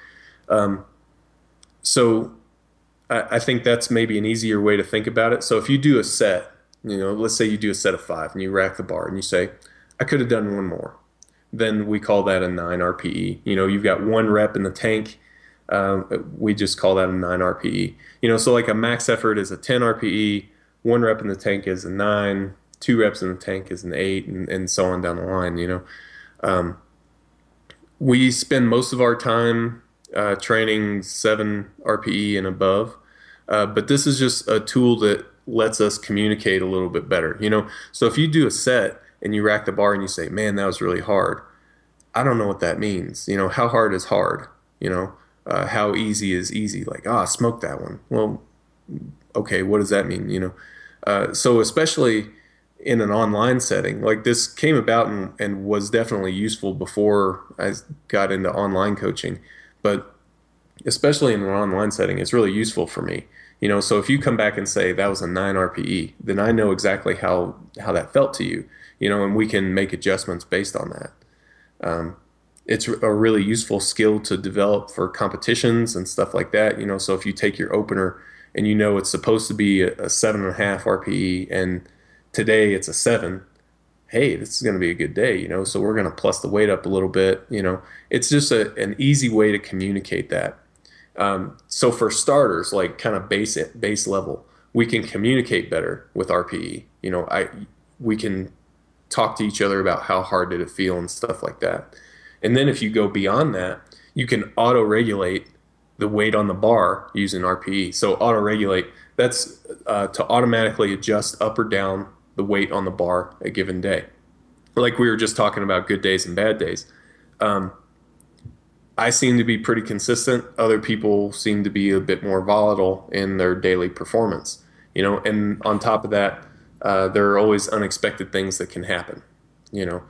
So I think that's maybe an easier way to think about it. So if you do a set, you know, let's say you do a set of 5 and you rack the bar and you say, I could have done one more. Then we call that a 9 RPE. You know, you've got 1 rep in the tank. We just call that a 9 RPE. You know, so like a max effort is a 10 RPE, 1 rep in the tank is a 9, 2 reps in the tank is an 8, and so on down the line, you know. We spend most of our time training 7 RPE and above, but this is just a tool that lets us communicate a little bit better, you know. So if you do a set and you rack the bar and you say, man, that was really hard, I don't know what that means. You know, how hard is hard? You know, how easy is easy? Like, ah, smoke that one. Well, okay, what does that mean? You know, so especially in an online setting, like this came about and was definitely useful before I got into online coaching, but especially in an online setting, it's really useful for me. You know, so if you come back and say that was a 9 RPE, then I know exactly how that felt to you, you know, and we can make adjustments based on that. It's a really useful skill to develop for competitions and stuff like that. You know, so if you take your opener and you know it's supposed to be a 7.5 RPE and today it's a 7, hey, this is going to be a good day, you know, so we're going to plus the weight up a little bit. You know, it's just an easy way to communicate that. So for starters, like kind of base level, we can communicate better with RPE. You know, we can talk to each other about how hard did it feel and stuff like that. And then if you go beyond that, you can auto-regulate the weight on the bar using RPE. So auto-regulate, that's to automatically adjust up or down the weight on the bar a given day. Like we were just talking about good days and bad days. I seem to be pretty consistent. Other people seem to be a bit more volatile in their daily performance, you know, and on top of that, there are always unexpected things that can happen, you know,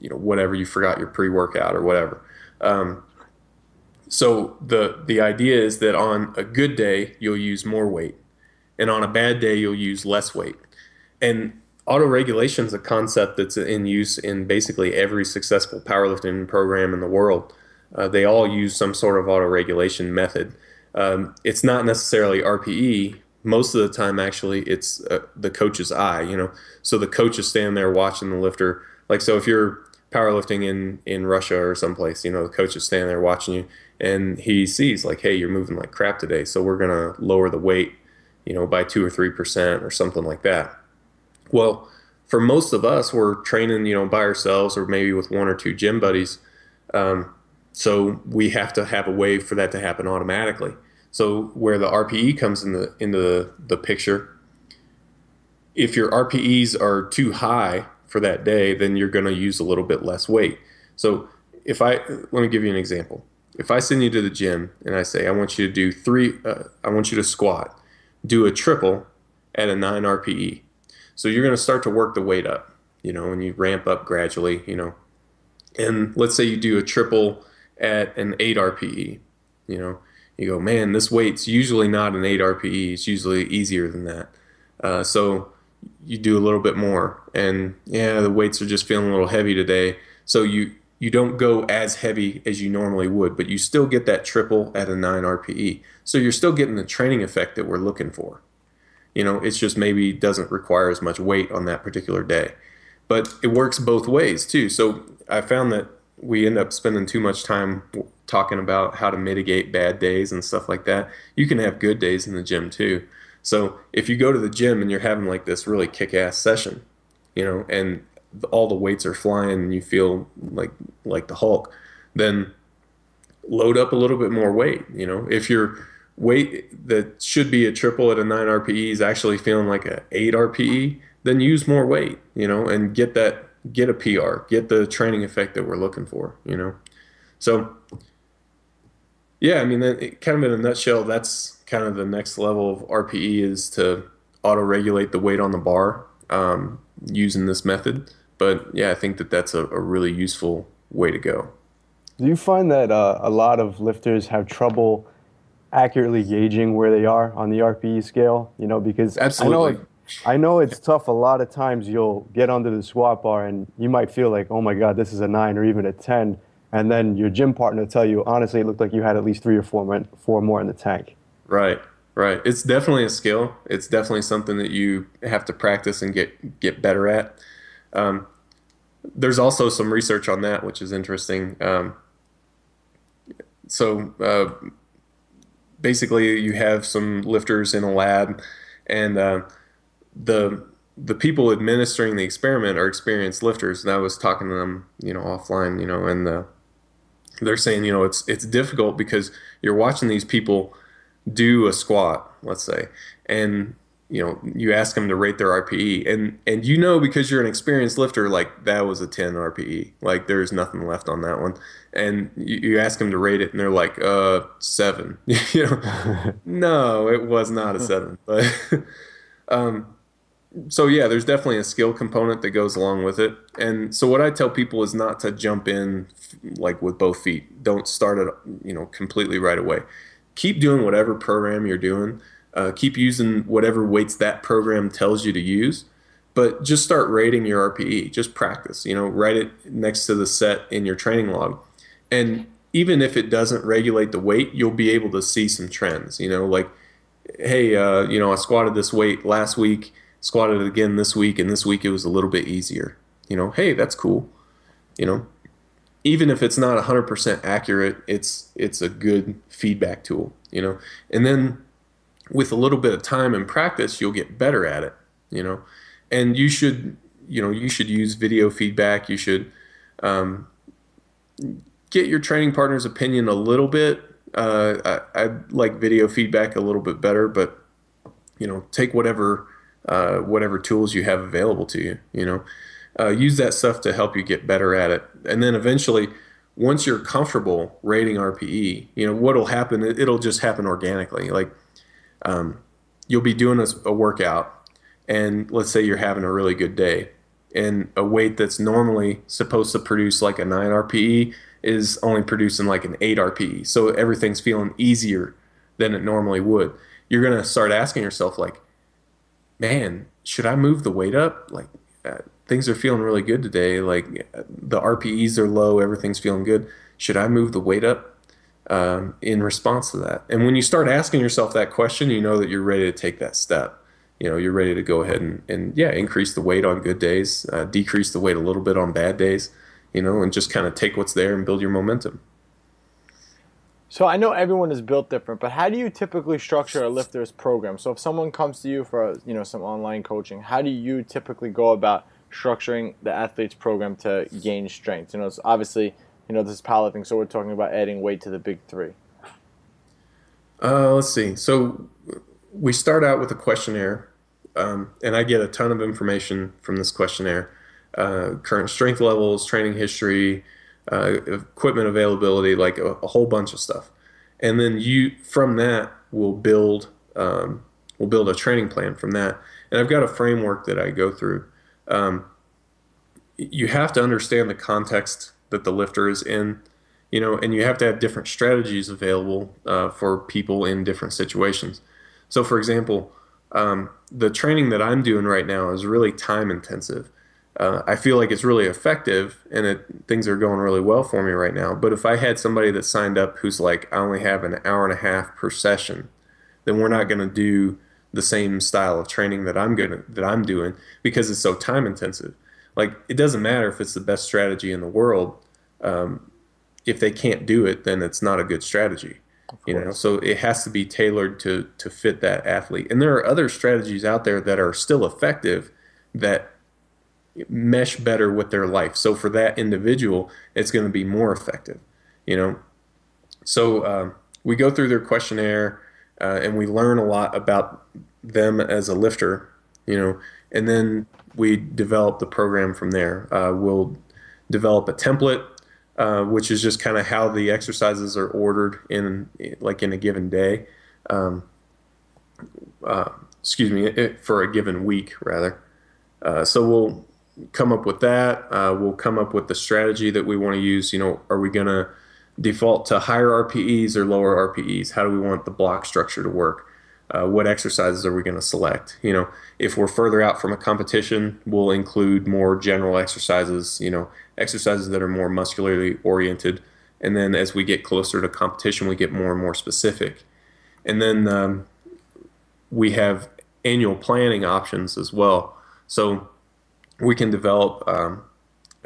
whatever, you forgot your pre-workout or whatever. So the idea is that on a good day, you'll use more weight, and on a bad day, you'll use less weight. And auto-regulation is a concept that's in use in basically every successful powerlifting program in the world. They all use some sort of auto-regulation method. It's not necessarily RPE. Most of the time, actually, it's the coach's eye, you know. So the coach is standing there watching the lifter. Like, so if you're powerlifting in Russia or someplace, you know, the coach is standing there watching you, and he sees, like, hey, you're moving like crap today, so we're going to lower the weight, you know, by 2 or 3% or something like that. Well, for most of us, we're training, you know, by ourselves or maybe with 1 or 2 gym buddies. So we have to have a way for that to happen automatically. So where the RPE comes into the picture, if your RPEs are too high for that day, then you're going to use a little bit less weight. So let me give you an example. If I send you to the gym and I say, I want you to do I want you to squat, do a triple at a 9 RPE. So you're going to start to work the weight up, you know, and you ramp up gradually, you know. And let's say you do a triple at an 8 RPE, you know. You go, man, this weight's usually not an 8 RPE. It's usually easier than that. So you do a little bit more. And, yeah, the weights are just feeling a little heavy today. So you don't go as heavy as you normally would, but you still get that triple at a 9 RPE. So you're still getting the training effect that we're looking for. You know, it's just maybe doesn't require as much weight on that particular day. But it works both ways, too. So I found that we end up spending too much time talking about how to mitigate bad days and stuff like that. You can have good days in the gym, too. So if you go to the gym and you're having like this really kick-ass session, you know, and all the weights are flying and you feel like the Hulk, then load up a little bit more weight, you know. If you're weight that should be a triple at a 9 RPE is actually feeling like a 8 RPE, then use more weight, you know, and get a PR, get the training effect that we're looking for, you know. So, yeah, I mean, kind of in a nutshell, that's kind of the next level of RPE is to auto-regulate the weight on the bar using this method. But, yeah, I think that that's a really useful way to go. Do you find that a lot of lifters have trouble accurately gauging where they are on the RPE scale, you know, because absolutely. I know it's tough. A lot of times you'll get under the squat bar and you might feel like, oh my God, this is a 9 or even a 10. And then your gym partner will tell you, honestly, it looked like you had at least 3 or 4 more in the tank. Right, right. It's definitely a skill. It's definitely something that you have to practice and get better at. There's also some research on that, which is interesting. Basically, you have some lifters in a lab, and the the people administering the experiment are experienced lifters. And I was talking to them, offline, and they're saying, it's difficult because you're watching these people do a squat, let's say, and you ask them to rate their RPE, and because you're an experienced lifter, like that was a 10 RPE, like there's nothing left on that one. And you ask them to rate it, and they're like, 7, no, it was not a 7, but, so yeah, there's definitely a skill component that goes along with it. And so what I tell people is not to jump in like with both feet. Don't start it, completely right away. Keep doing whatever program you're doing. Keep using whatever weights that program tells you to use, but just start rating your RPE. Just practice, write it next to the set in your training log. And even if it doesn't regulate the weight, you'll be able to see some trends, like, hey, I squatted this weight last week, squatted it again this week, and this week it was a little bit easier. Hey, that's cool. Even if it's not 100% accurate, it's a good feedback tool, and then with a little bit of time and practice, you'll get better at it, and you should, use video feedback. You should, get your training partner's opinion a little bit. I like video feedback a little bit better, but, take whatever tools you have available to you, use that stuff to help you get better at it. And then eventually, once you're comfortable rating RPE, what'll happen, it'll just happen organically. Like, you'll be doing a workout, and let's say you're having a really good day, and a weight that's normally supposed to produce like a 9 RPE is only producing like an 8 RPE. So everything's feeling easier than it normally would. You're going to start asking yourself, like, man, should I move the weight up? Like, things are feeling really good today. Like, the RPEs are low. Everything's feeling good. Should I move the weight up? In response to that. And when you start asking yourself that question, you know that you're ready to take that step. You're ready to go ahead and increase the weight on good days, decrease the weight a little bit on bad days, and just kind of take what's there and build your momentum. So I know everyone is built different, but how do you typically structure a lifter's program? So if someone comes to you for, some online coaching, how do you typically go about structuring the athlete's program to gain strength? It's obviously, this is powerlifting, so we're talking about adding weight to the big three. Let's see. So we start out with a questionnaire, and I get a ton of information from this questionnaire. Current strength levels, training history, equipment availability, like a whole bunch of stuff. And then from that, we'll build a training plan from that. And I've got a framework that I go through. You have to understand the context that the lifter is in, and you have to have different strategies available for people in different situations. So for example, the training that I'm doing right now is really time intensive. I feel like it's really effective, and things are going really well for me right now. But if I had somebody that signed up who's like, I only have an hour and a half per session, then we're not going to do the same style of training that I'm doing, because it's so time intensive. Like, it doesn't matter if it's the best strategy in the world. If they can't do it, then it's not a good strategy. So it has to be tailored to fit that athlete. And there are other strategies out there that are still effective that mesh better with their life. So for that individual, it's going to be more effective. So we go through their questionnaire and we learn a lot about them as a lifter. And then we develop the program from there. We'll develop a template, which is just kind of how the exercises are ordered in a given day. For a given week, rather. So we'll come up with that. We'll come up with the strategy that we want to use. Are we going to default to higher RPEs or lower RPEs? How do we want the block structure to work? What exercises are we going to select? If we're further out from a competition, we'll include more general exercises, exercises that are more muscularly oriented. And then as we get closer to competition, we get more and more specific. And then we have annual planning options as well. So we can develop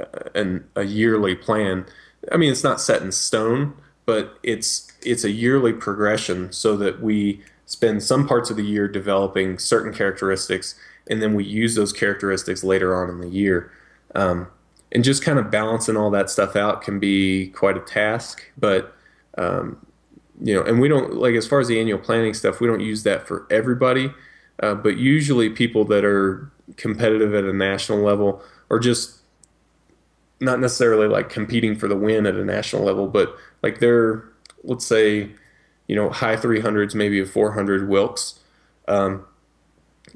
a yearly plan. I mean, it's not set in stone, but it's a yearly progression so that we spend some parts of the year developing certain characteristics, and then we use those characteristics later on in the year. And just kind of balancing all that stuff out can be quite a task, but you know, and we don't, like, as far as the annual planning stuff, we don't use that for everybody, but usually people that are competitive at a national level, or just not necessarily like competing for the win at a national level, but like they're, let's say, you know, high 300s, maybe a 400 Wilks,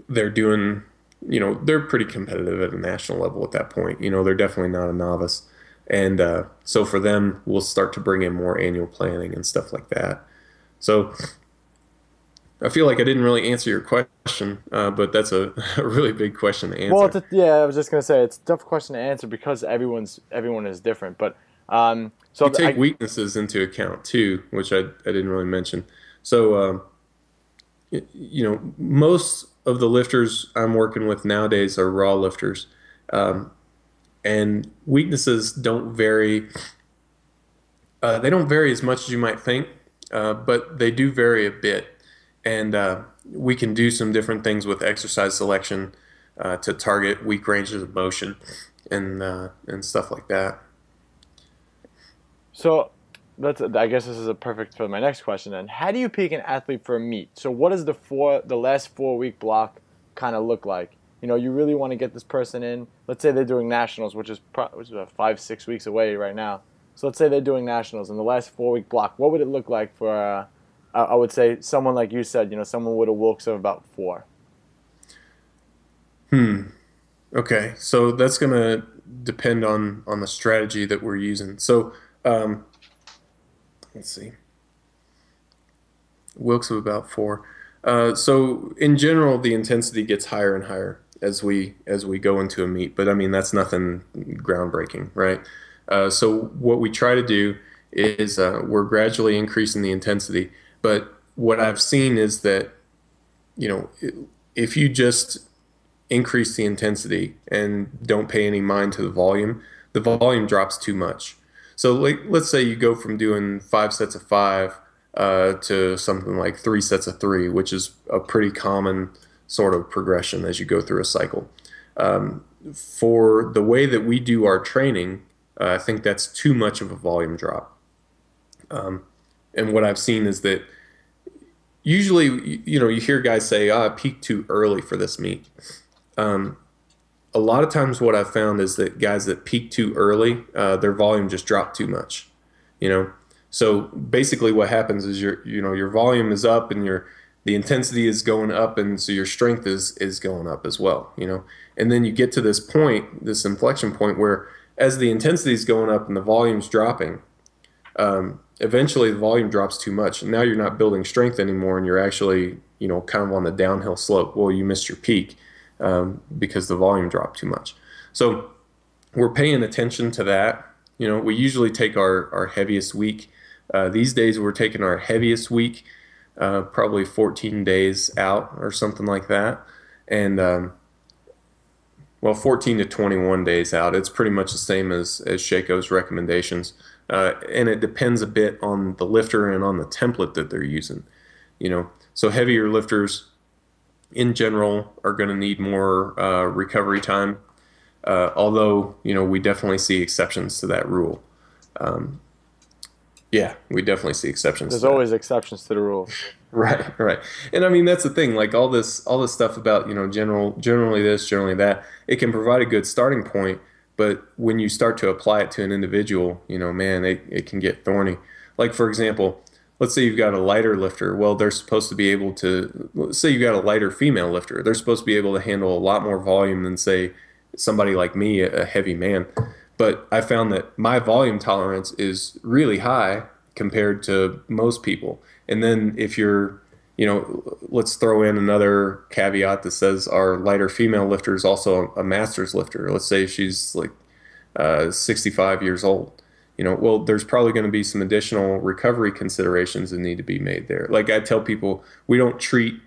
they're doing, you know, they're pretty competitive at a national level at that point. You know, they're definitely not a novice. And so for them, we'll start to bring in more annual planning and stuff like that. So I feel like I didn't really answer your question, but that's a really big question to answer. Well, yeah, I was just going to say it's a tough question to answer because everyone is different. But so you take weaknesses into account too, which I didn't really mention. So you know, most of the lifters I'm working with nowadays are raw lifters, and weaknesses don't vary. They don't vary as much as you might think, but they do vary a bit. And we can do some different things with exercise selection to target weak ranges of motion and stuff like that. So that's, I guess this is a perfect for my next question then. How do you pick an athlete for a meet? So what does the last 4-week block kind of look like? You know, you really want to get this person in. Let's say they're doing nationals, which is about 5-6 weeks away right now. So let's say they're doing nationals in the last 4-week block. What would it look like for I would say someone like you said, you know, someone with a Wilks of about 4. Okay, so that's going to depend on the strategy that we're using. So let's see. Wilks of about 4. So in general, the intensity gets higher and higher as we go into a meet. But I mean, that's nothing groundbreaking, right? So what we try to do is we're gradually increasing the intensity. But what I've seen is that, you know, if you just increase the intensity and don't pay any mind to the volume drops too much. So like, let's say you go from doing 5 sets of 5 to something like 3 sets of 3, which is a pretty common sort of progression as you go through a cycle. For the way that we do our training, I think that's too much of a volume drop. And what I've seen is that usually, you know, you hear guys say, I peaked too early for this meet. A lot of times what I've found is that guys that peak too early, their volume just dropped too much, you know. So basically what happens is your volume is up and the intensity is going up, and so your strength is going up as well, you know. And then you get to this point, this inflection point where as the intensity is going up and the volume's dropping, eventually the volume drops too much. Now you're not building strength anymore, and you're actually, you know, kind of on the downhill slope. Well, you missed your peak because the volume dropped too much. So we're paying attention to that. You know, we usually take our heaviest week. These days we're taking our heaviest week, probably 14 days out or something like that. And, well, 14 to 21 days out. It's pretty much the same as Shaco's recommendations. And it depends a bit on the lifter and on the template that they're using, you know. So heavier lifters in general are going to need more recovery time, although, you know, we definitely see exceptions to that rule. Yeah, we definitely see exceptions. There's always exceptions to the rule. Right, right. And I mean, that's the thing, like all this stuff about, you know, generally this, generally that, it can provide a good starting point. But when you start to apply it to an individual, you know, man, it can get thorny. Like, for example, let's say you've got a lighter lifter. Well, they're supposed to be able to, let's say you've got a lighter female lifter. They're supposed to be able to handle a lot more volume than, say, somebody like me, a heavy man. But I found that my volume tolerance is really high compared to most people. And then if you're, you know, let's throw in another caveat that says our lighter female lifter is also a master's lifter. Let's say she's like 65 years old. You know, well, there's probably going to be some additional recovery considerations that need to be made there. Like I tell people, we don't treat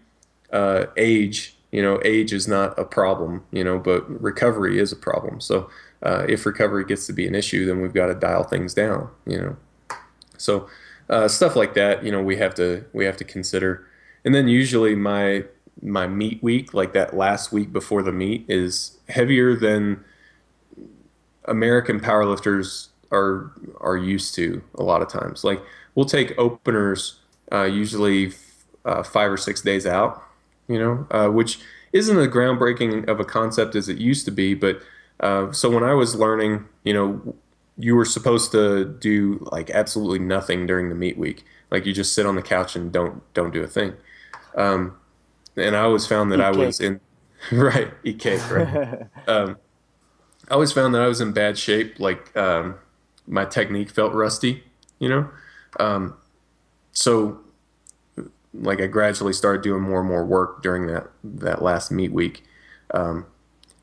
age. You know, age is not a problem, you know, but recovery is a problem. So if recovery gets to be an issue, then we've got to dial things down, you know. So stuff like that, you know, we have to consider. And then usually my my meet week, like that last week before the meet, is heavier than American powerlifters are used to a lot of times. Like we'll take openers usually 5 or 6 days out, which isn't as groundbreaking of a concept as it used to be. But so when I was learning, you were supposed to do like absolutely nothing during the meet week. Like you just sit on the couch and don't do a thing. And I always found that eat cake, right? I always found that I was in bad shape. Like my technique felt rusty, so like I gradually started doing more and more work during that last meet week. I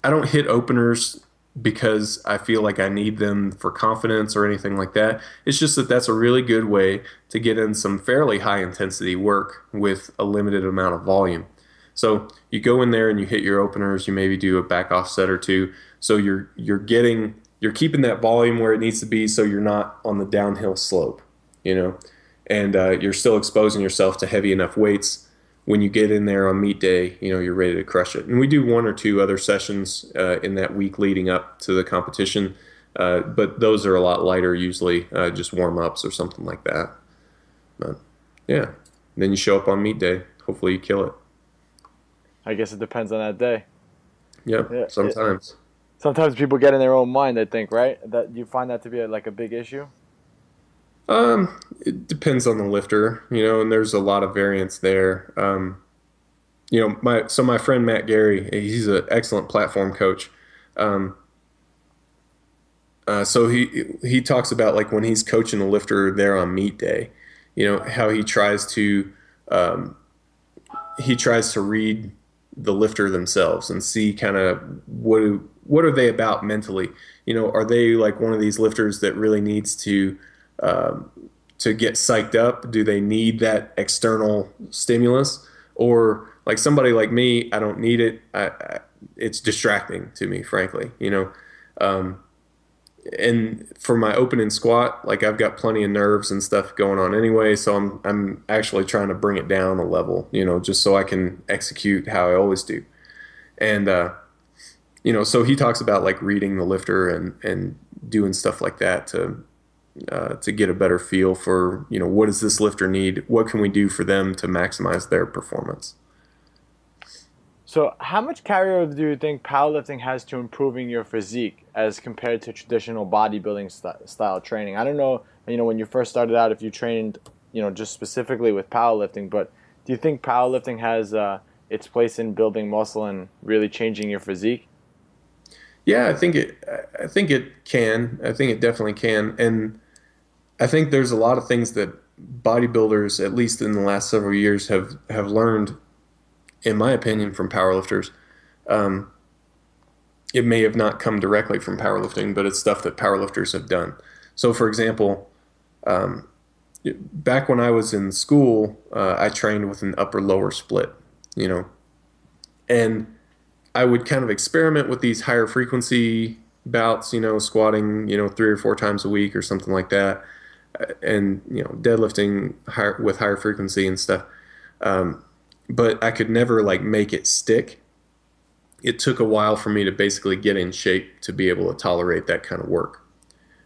don't hit openers because I feel like I need them for confidence or anything like that. It's just that's a really good way to get in some fairly high intensity work with a limited amount of volume. So you go in there and you hit your openers, you maybe do a back off set or two. So you're keeping that volume where it needs to be, so you're not on the downhill slope, and you're still exposing yourself to heavy enough weights. When you get in there on meet day, you're ready to crush it. And we do one or two other sessions in that week leading up to the competition, but those are a lot lighter usually, just warm-ups or something like that. But yeah, then you show up on meet day. Hopefully you kill it. I guess it depends on that day. Yeah, sometimes. Sometimes people get in their own mind, I think, right? That you find that to be a big issue? It depends on the lifter, and there's a lot of variance there. My friend Matt Gary, he's an excellent platform coach. So he talks about like when he's coaching a lifter there on meet day, how he tries to read the lifter themselves and see kind of what are they about mentally? Are they like one of these lifters that really needs to get psyched up? Do they need that external stimulus? Or like somebody like me, I don't need it. It's distracting to me, frankly, and for my opening squat, like I've got plenty of nerves and stuff going on anyway. So I'm actually trying to bring it down a level, just so I can execute how I always do. And, so he talks about like reading the lifter and doing stuff like that to get a better feel for, what does this lifter need? What can we do for them to maximize their performance? So how much carryover do you think powerlifting has to improving your physique as compared to traditional bodybuilding style training? I don't know, when you first started out, if you trained, just specifically with powerlifting, but do you think powerlifting has its place in building muscle and really changing your physique? Yeah, I think it definitely can. And I think there's a lot of things that bodybuilders, at least in the last several years, have learned, in my opinion, from powerlifters. It may have not come directly from powerlifting, but it's stuff that powerlifters have done. So, for example, back when I was in school, I trained with an upper-lower split, and I would kind of experiment with these higher frequency bouts, squatting, 3 or 4 times a week or something like that, and, deadlifting with higher frequency and stuff. But I could never like make it stick. It took a while for me to basically get in shape to be able to tolerate that kind of work.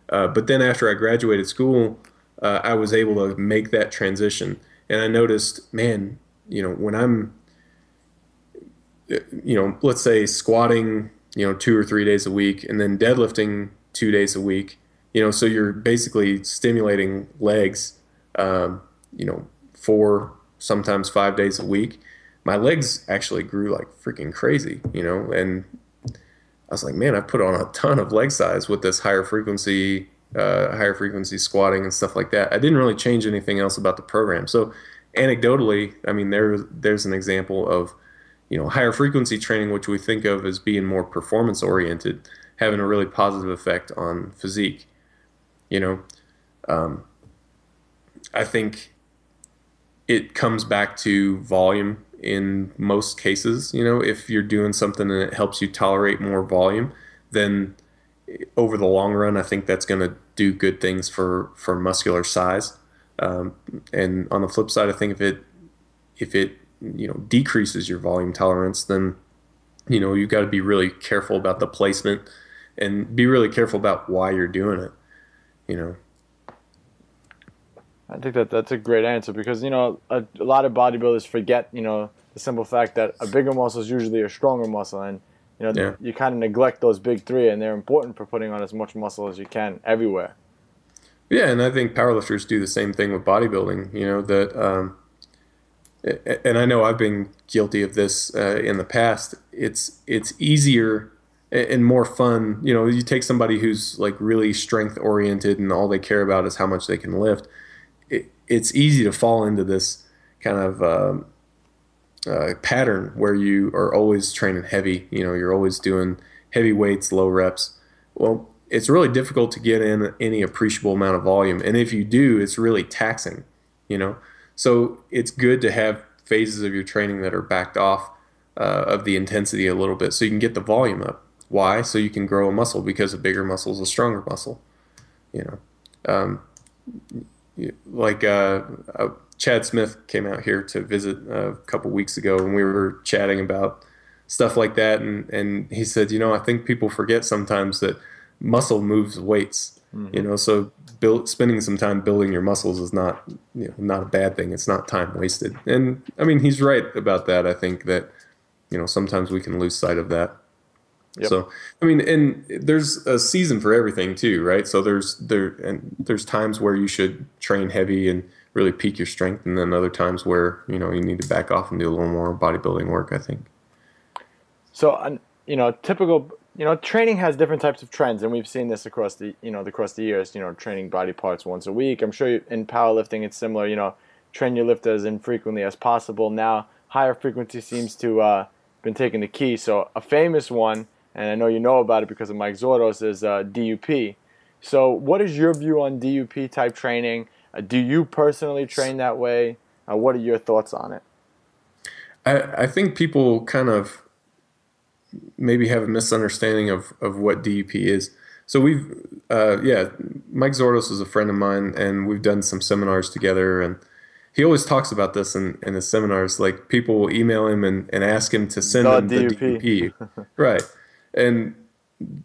But then after I graduated school, I was able to make that transition. And I noticed, man, when I'm, let's say squatting, 2 or 3 days a week and then deadlifting 2 days a week, so you're basically stimulating legs, 4, sometimes 5 days a week, my legs actually grew like freaking crazy, and I was like, man, I put on a ton of leg size with this higher frequency squatting and stuff like that. I didn't really change anything else about the program. So anecdotally, I mean, there's an example of, higher frequency training, which we think of as being more performance oriented, having a really positive effect on physique. I think it comes back to volume in most cases. If you're doing something and it helps you tolerate more volume, then over the long run, I think that's going to do good things for muscular size. And on the flip side, I think if it you know, decreases your volume tolerance, then, you know, you've got to be really careful about the placement and be really careful about why you're doing it, you know. I think that that's a great answer because, you know, a lot of bodybuilders forget, you know, the simple fact that a bigger muscle is usually a stronger muscle, and, you know, you kind of neglect those big three, and they're important for putting on as much muscle as you can everywhere. Yeah, and I think powerlifters do the same thing with bodybuilding, you know, that, and I know I've been guilty of this in the past. It's easier and more fun, you know, you take somebody who's like really strength oriented and all they care about is how much they can lift. It's easy to fall into this kind of pattern where you are always training heavy, you know, you're always doing heavy weights, low reps. Well, it's really difficult to get in any appreciable amount of volume. And if you do, it's really taxing, you know. So it's good to have phases of your training that are backed off of the intensity a little bit so you can get the volume up. Why? So you can grow a muscle, because a bigger muscle is a stronger muscle, you know. Chad Smith came out here to visit a couple weeks ago, and we were chatting about stuff like that. And he said, you know, I think people forget sometimes that muscle moves weights, you know, so spending some time building your muscles is not, you know, not a bad thing. It's not time wasted. And I mean, he's right about that. I think that, you know, sometimes we can lose sight of that. Yep. So, I mean, and there's a season for everything too, right? So there's times where you should train heavy and really peak your strength. And then other times where, you know, you need to back off and do a little more bodybuilding work, I think. So, you know, typical, you know, training has different types of trends, and we've seen this across the, you know, across the years, you know, training body parts once a week. I'm sure in powerlifting it's similar, you know, train your lift as infrequently as possible. Now, higher frequency seems to been taking the key. So a famous one, and I know you know about it because of Mike Zordos, is DUP. So what is your view on DUP type training? Do you personally train that way? What are your thoughts on it? I think people kind of maybe have a misunderstanding of what DUP is. So we've, Mike Zordos is a friend of mine, and we've done some seminars together, and he always talks about this in his seminars. Like, people will email him and ask him to send them the DUP. Right. And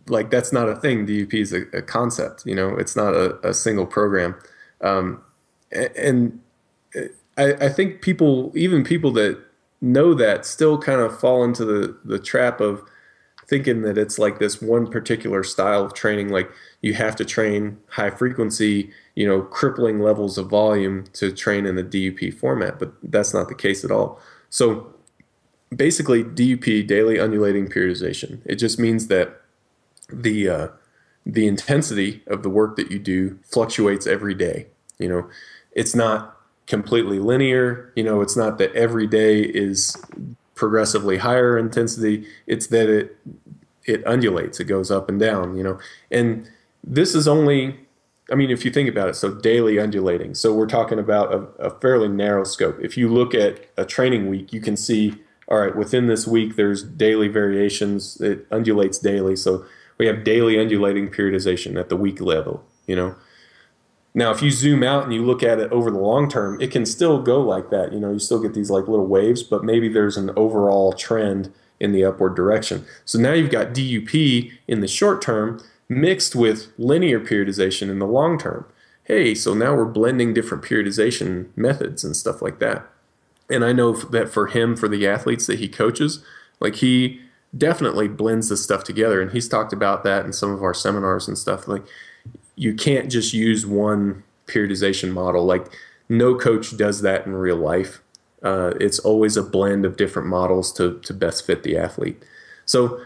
like, that's not a thing. DUP is a concept, you know, it's not a single program. And I think people, even people that know that, still kind of fall into the trap of thinking that it's like this one particular style of training, like you have to train high frequency, you know, crippling levels of volume to train in the DUP format, but that's not the case at all. So basically, DUP, daily undulating periodization, it just means that the intensity of the work that you do fluctuates every day. You know, it's not completely linear. You know, it's not that every day is progressively higher intensity. It's that it undulates. It goes up and down, you know. And this is only, I mean, if you think about it, so daily undulating. So we're talking about a fairly narrow scope. If you look at a training week, you can see, all right, within this week, there's daily variations. It undulates daily. So we have daily undulating periodization at the week level, you know. Now, if you zoom out and you look at it over the long term, it can still go like that. You know, you still get these like little waves, but maybe there's an overall trend in the upward direction. So now you've got DUP in the short term mixed with linear periodization in the long term. Hey, so now we're blending different periodization methods and stuff like that. And I know that for him, for the athletes that he coaches, like, he definitely blends this stuff together. And he's talked about that in some of our seminars and stuff. Like, you can't just use one periodization model. Like, no coach does that in real life. It's always a blend of different models to best fit the athlete. So,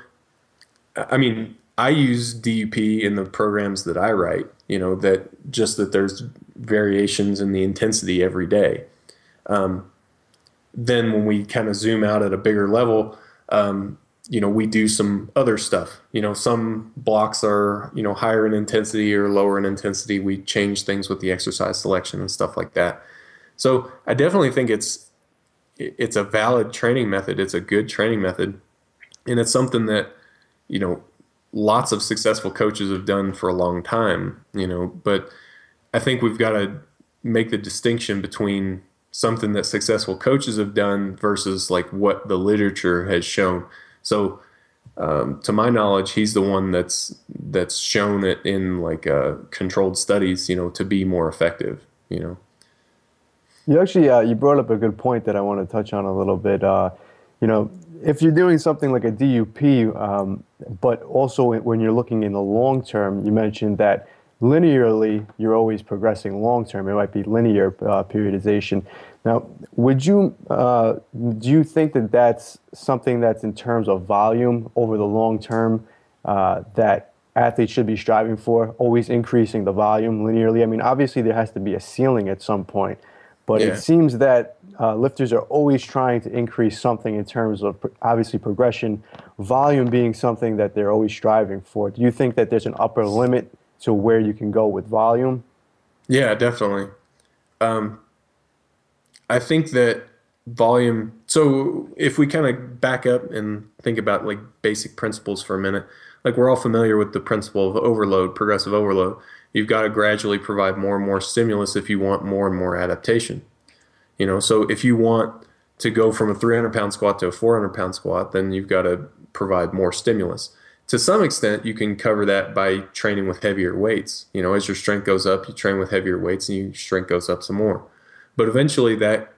I mean, I use DUP in the programs that I write, you know, that just that there's variations in the intensity every day. Then when we kind of zoom out at a bigger level, you know, we do some other stuff. You know, some blocks are, you know, higher in intensity or lower in intensity. We change things with the exercise selection and stuff like that. So I definitely think it's a valid training method. It's a good training method. And it's something that, you know, lots of successful coaches have done for a long time, you know, but I think we've got to make the distinction between something that successful coaches have done versus like what the literature has shown. So to my knowledge, he's the one that's shown it in like controlled studies, you know, to be more effective, you know. You actually you brought up a good point that I want to touch on a little bit. You know, if you're doing something like a DUP, but also when you're looking in the long term, you mentioned that linearly you're always progressing long term. It might be linear periodization. Now, would you do you think that that's something that's in terms of volume over the long term that athletes should be striving for, always increasing the volume linearly? I mean, obviously there has to be a ceiling at some point, but it seems that lifters are always trying to increase something in terms of obviously progression, volume being something that they're always striving for. Do you think that there's an upper limit to where you can go with volume? Yeah, definitely. I think that volume, so if we kind of back up and think about like basic principles for a minute, like we're all familiar with the principle of overload, progressive overload. You've got to gradually provide more and more stimulus if you want more and more adaptation. You know, so if you want to go from a 300-pound squat to a 400-pound squat, then you've got to provide more stimulus. To some extent, you can cover that by training with heavier weights. You know, as your strength goes up, you train with heavier weights and your strength goes up some more. But eventually that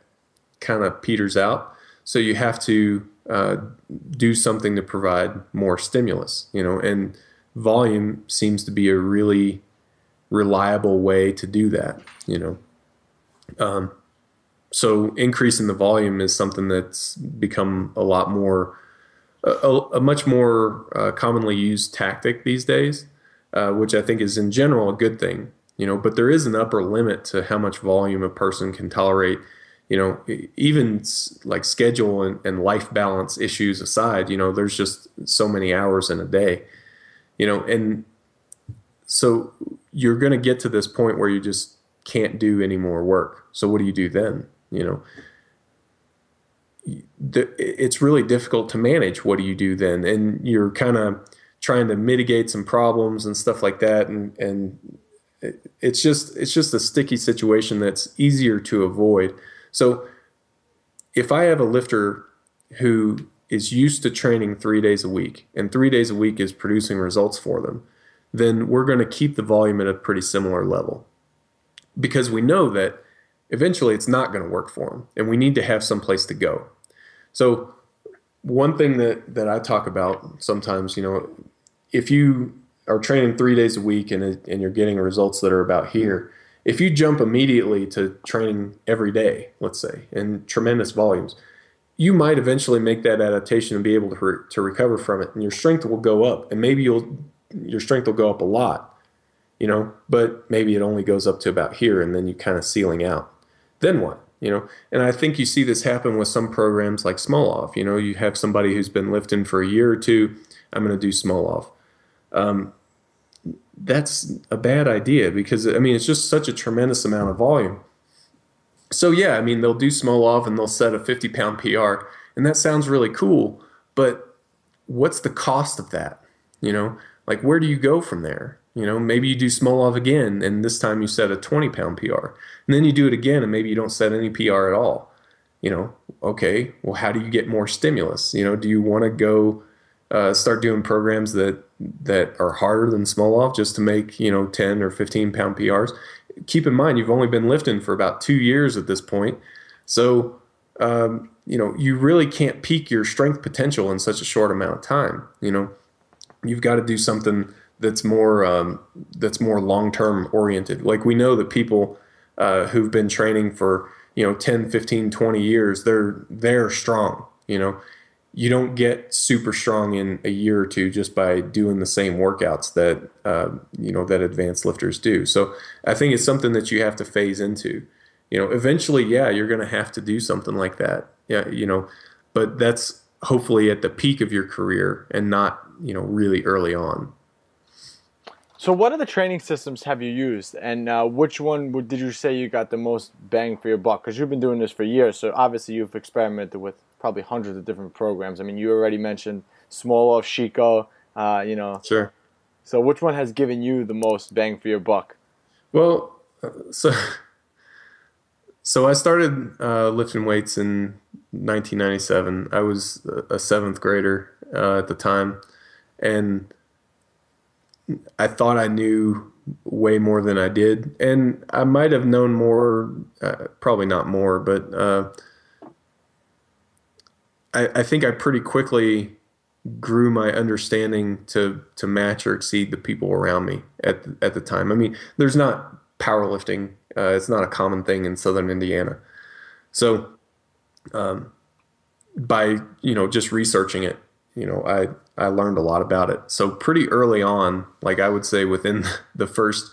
kind of peters out. So you have to do something to provide more stimulus, you know, and volume seems to be a really reliable way to do that, you know. So increasing the volume is something that's become a lot more, a much more commonly used tactic these days, which I think is in general a good thing. You know, but there is an upper limit to how much volume a person can tolerate, you know, even like schedule and life balance issues aside, you know, there's just so many hours in a day, you know, and so you're going to get to this point where you just can't do any more work. So what do you do then? You know, it's really difficult to manage. What do you do then? And you're kind of trying to mitigate some problems and stuff like that. And it's just a sticky situation that's easier to avoid. So if I have a lifter who is used to training 3 days a week and 3 days a week is producing results for them, then we're going to keep the volume at a pretty similar level because we know that eventually it's not going to work for them and we need to have some place to go. So one thing that I talk about sometimes, you know, if you are training 3 days a week and you're getting results that are about here, if you jump immediately to training every day, let's say, in tremendous volumes, you might eventually make that adaptation and be able to recover from it, and your strength will go up, and maybe your strength will go up a lot, you know, but maybe it only goes up to about here, and then you kind of ceiling out. Then what? You know, and I think you see this happen with some programs like Smolov. You know, you have somebody who's been lifting for a year or two. I'm going to do Smolov. That's a bad idea because, I mean, it's just such a tremendous amount of volume. So, yeah, I mean, they'll do Smolov and they'll set a 50-pound PR, and that sounds really cool, but what's the cost of that? You know, like, where do you go from there? You know, maybe you do Smolov again, and this time you set a 20-pound PR, and then you do it again, and maybe you don't set any PR at all. You know, okay, well, how do you get more stimulus? You know, do you want to go start doing programs that are harder than Smolov just to make, you know, 10 or 15-pound PRs? Keep in mind, you've only been lifting for about 2 years at this point. So, you know, you really can't peak your strength potential in such a short amount of time. You know, you've got to do something that's more long-term oriented. Like we know that people who've been training for, you know, 10, 15, 20 years, they're strong, you know. You don't get super strong in a year or two just by doing the same workouts that, you know, that advanced lifters do. So I think it's something that you have to phase into, you know, eventually, yeah, you're going to have to do something like that. Yeah. You know, but that's hopefully at the peak of your career and not, you know, really early on. So what other training systems have you used, and which one did you say you got the most bang for your buck? Because you've been doing this for years. So obviously you've experimented with probably hundreds of different programs. I mean, you already mentioned Smolov, Shiko, you know. Sure. So which one has given you the most bang for your buck? Well, so So I started lifting weights in 1997. I was a seventh grader at the time, and I thought I knew way more than I did. And I might have known more, probably not more, but I think I pretty quickly grew my understanding to match or exceed the people around me at the time. I mean, there's not powerlifting. It's not a common thing in Southern Indiana. So by, just researching it, I learned a lot about it. So pretty early on, like I would say within the first,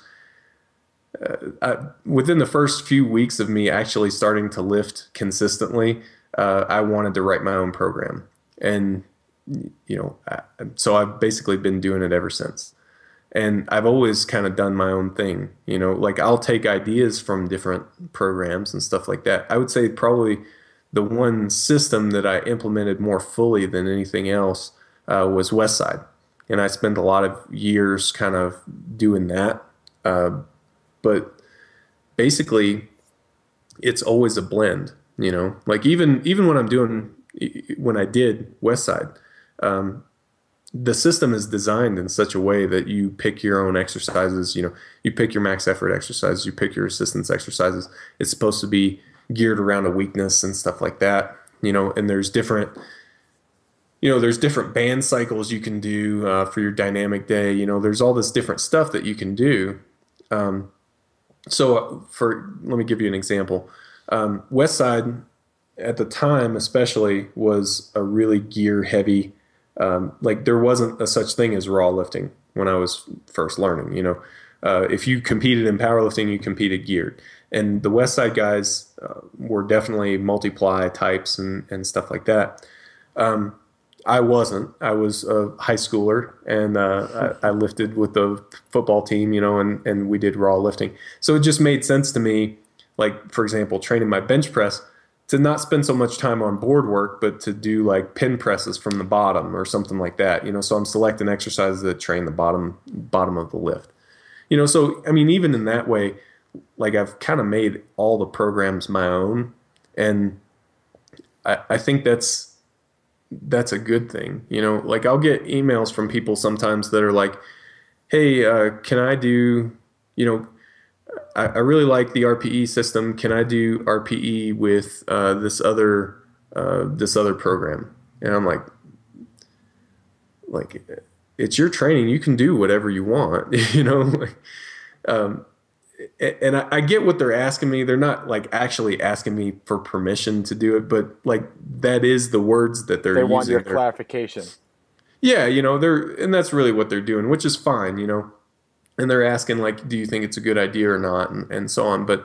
few weeks of me actually starting to lift consistently, I wanted to write my own program. And, so I've basically been doing it ever since. And I've always kind of done my own thing, like I'll take ideas from different programs and stuff like that. I would say probably the one system that I implemented more fully than anything else was West Side. And I spent a lot of years kind of doing that. But basically, it's always a blend, like even when when I did West Side, the system is designed in such a way that you pick your own exercises, you pick your max effort exercises, you pick your resistance exercises. It's supposed to be geared around a weakness and stuff like that, and there's different, there's different band cycles you can do for your dynamic day. There's all this different stuff that you can do. Let me give you an example. West Side at the time especially was a really gear heavy. Like there wasn't a such thing as raw lifting when I was first learning, if you competed in powerlifting, you competed geared, and the West Side guys were definitely multiply types and stuff like that. I wasn't, I was a high schooler, and I lifted with the football team, and we did raw lifting. So it just made sense to me, like for example, training my bench press, to not spend so much time on board work, but to do like pin presses from the bottom or something like that, so I'm selecting exercises that train the bottom of the lift, so, I mean, even in that way, like I've kind of made all the programs my own. And I think that's a good thing, like I'll get emails from people sometimes that are like, hey, can I do, I really like the RPE system. Can I do RPE with this other program? And I'm like it's your training. You can do whatever you want, And I get what they're asking me. They're not like actually asking me for permission to do it, but like that is the words that they're using. They want your clarification. Yeah, and that's really what they're doing, which is fine, And they're asking, like, do you think it's a good idea or not, and so on. But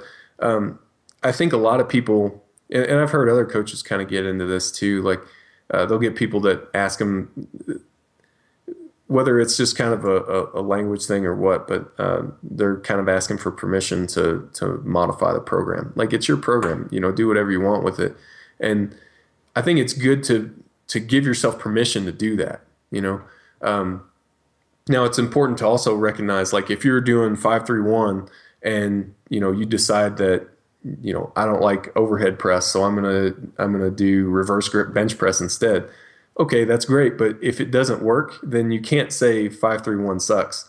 I think a lot of people, and I've heard other coaches kind of get into this too, like they'll get people that ask them, whether it's just kind of a language thing or what, but they're kind of asking for permission to modify the program. Like, it's your program, do whatever you want with it. And I think it's good to give yourself permission to do that, Now, it's important to also recognize, like, if you're doing 531 and, you decide that, I don't like overhead press, so I'm going to do reverse grip bench press instead. Okay, that's great. But if it doesn't work, then you can't say 531 sucks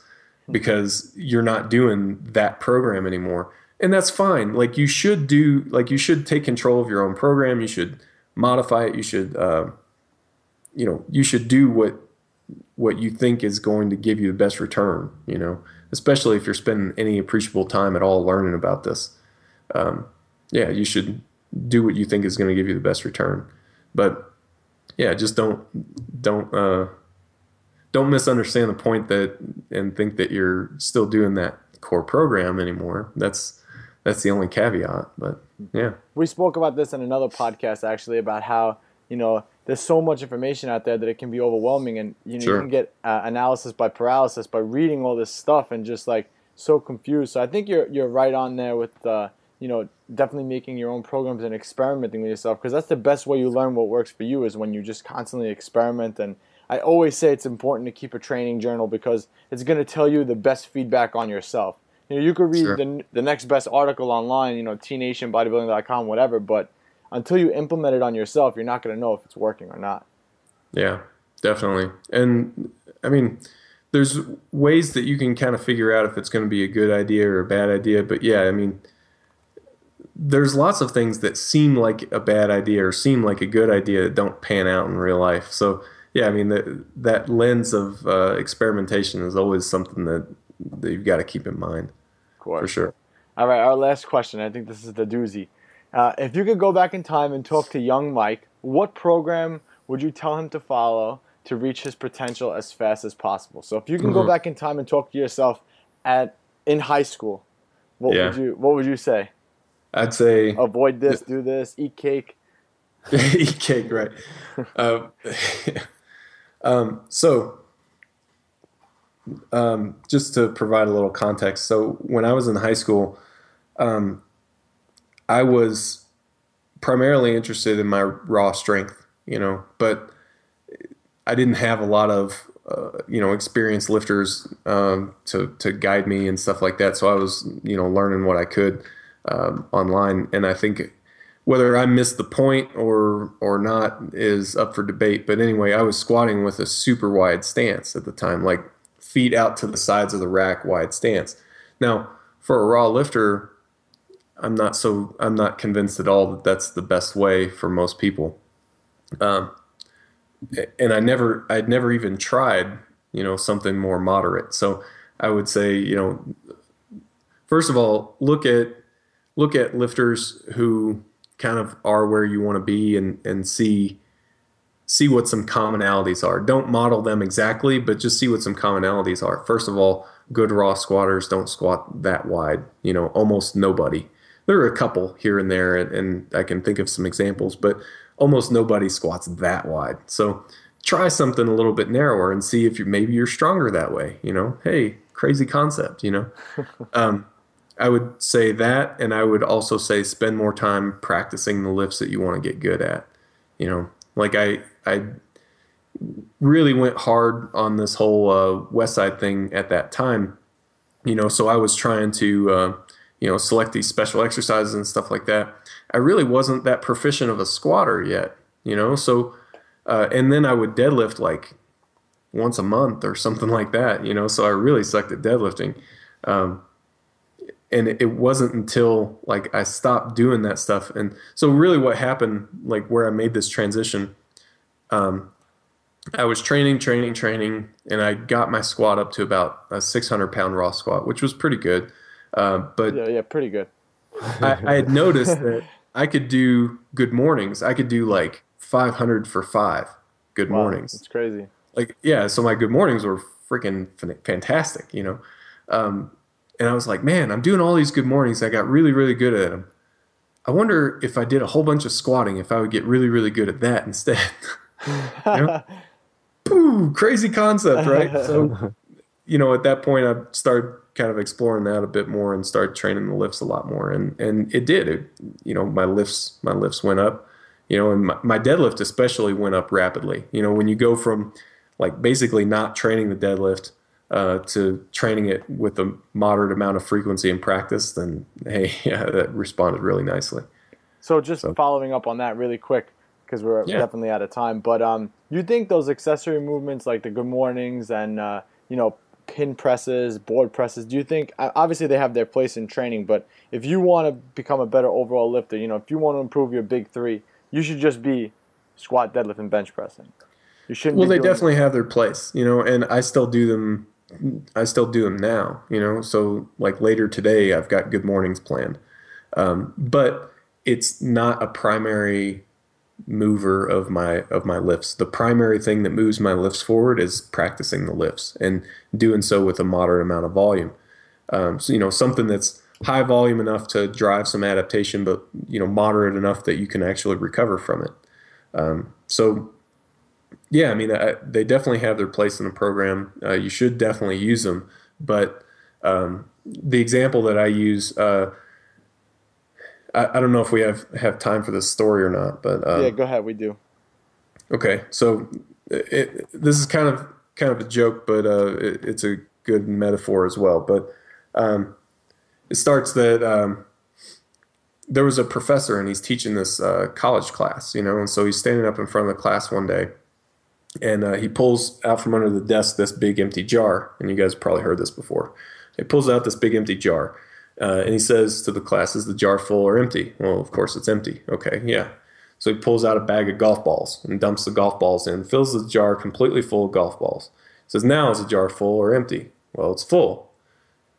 because you're not doing that program anymore. And that's fine. Like, you should take control of your own program. You should modify it. You should, you should do what you think is going to give you the best return, especially if you're spending any appreciable time at all learning about this. Yeah, you should do what you think is going to give you the best return. But yeah, just don't misunderstand the point and think that you're still doing that core program anymore. That's the only caveat, but yeah. We spoke about this in another podcast actually about how, there's so much information out there that it can be overwhelming, and Sure. You can get analysis by paralysis by reading all this stuff and just like so confused. So I think you're right on there with definitely making your own programs and experimenting with yourself, because that's the best way you learn what works for you is when you just constantly experiment. And I always say it's important to keep a training journal because it's going to tell you the best feedback on yourself. You know, you could read the next best article online, you know, tnation, bodybuilding.com, whatever, but until you implement it on yourself, you're not going to know if it's working or not. Yeah, definitely. And I mean, there's ways that you can kind of figure out if it's going to be a good idea or a bad idea. But yeah, I mean, there's lots of things that seem like a bad idea or seem like a good idea that don't pan out in real life. So yeah, I mean, that lens of experimentation is always something that you've got to keep in mind. Of course. For sure. All right, our last question. I think this is the doozy. If you could go back in time and talk to young Mike, what program would you tell him to follow to reach his potential as fast as possible? So if you can go back in time and talk to yourself in high school, what would you say? I'd say avoid this, do this, eat cake. Eat cake, right. Just to provide a little context, so when I was in high school, I was primarily interested in my raw strength, you know, but I didn't have a lot of, you know, experienced lifters to guide me and stuff like that. So I was, you know, learning what I could online, and I think whether I missed the point or not is up for debate. But anyway, I was squatting with a super wide stance at the time, like feet out to the sides of the rack, wide stance. Now, for a raw lifter, I'm not convinced at all that that's the best way for most people. And I'd never even tried, you know, something more moderate. So I would say, you know, first of all, look at lifters who kind of are where you want to be and see what some commonalities are. Don't model them exactly, but just see what some commonalities are. First of all, good raw squatters don't squat that wide, you know, almost nobody. There are a couple here and there, and I can think of some examples, but almost nobody squats that wide. So try something a little bit narrower and see if maybe you're stronger that way, you know. Hey, crazy concept, you know. I would say that, and I would also say spend more time practicing the lifts that you want to get good at, you know. Like I really went hard on this whole West Side thing at that time, you know, so I was trying to, you know, select these special exercises and stuff like that. I really wasn't that proficient of a squatter yet, you know, so, and then I would deadlift like once a month or something like that, you know, so I really sucked at deadlifting. And it wasn't until like I stopped doing that stuff. And so really what happened, like where I made this transition, I was training, and I got my squat up to about a 600-pound raw squat, which was pretty good. But yeah, pretty good. I had noticed that I could do good mornings. I could do like 500 for 5 good mornings. That's crazy. Like, yeah, so my good mornings were freaking fantastic, you know. And I was like, man, I'm doing all these good mornings. I got really, really good at them. I wonder if I did a whole bunch of squatting, if I would get really, really good at that instead. You know? Boo, crazy concept, right? So, you know, at that point, I started kind of exploring that a bit more and started training the lifts a lot more. And it did. It, you know, my lifts went up, you know, and my deadlift especially went up rapidly. You know, when you go from like basically not training the deadlift to training it with a moderate amount of frequency and practice, then, hey, yeah, that responded really nicely. So following up on that really quick, because we're definitely out of time, but you think those accessory movements like the good mornings and you know, pin presses, board presses, do you think obviously they have their place in training, but if you want to become a better overall lifter, you know, if you want to improve your big three, you should just be squat, deadlift, and bench pressing. You shouldn't. Well, they definitely have their place, you know, and I still do them now, you know. So like later today, I've got good mornings planned, but it's not a primary mover of my lifts. The primary thing that moves my lifts forward is practicing the lifts and doing so with a moderate amount of volume. So, you know, something that's high volume enough to drive some adaptation, but, you know, moderate enough that you can actually recover from it. So yeah, I mean, they definitely have their place in the program. You should definitely use them. But the example that I use, I don't know if we have time for this story or not, but yeah, go ahead. We do. Okay, so this is kind of a joke, but it's a good metaphor as well. But it starts that there was a professor, and he's teaching this college class, you know, and so he's standing up in front of the class one day, and he pulls out from under the desk this big empty jar, and you guys probably heard this before. He pulls out this big empty jar, and he says to the class, is the jar full or empty? Well, of course it's empty. Okay, yeah. So he pulls out a bag of golf balls and dumps the golf balls in, fills the jar completely full of golf balls. He says, now is the jar full or empty? Well, it's full.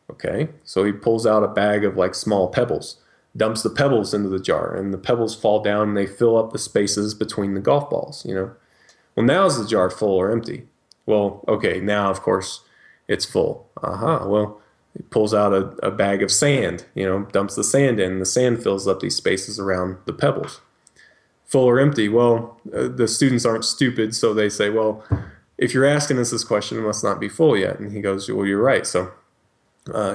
Okay, so he pulls out a bag of like small pebbles, dumps the pebbles into the jar, and the pebbles fall down and they fill up the spaces between the golf balls, you know. Well, now is the jar full or empty? Well, okay, now of course it's full. Well, he pulls out a bag of sand, you know, dumps the sand in, and the sand fills up these spaces around the pebbles. Full or empty? Well, the students aren't stupid, so they say, well, if you're asking us this question, it must not be full yet. And he goes, well, you're right. So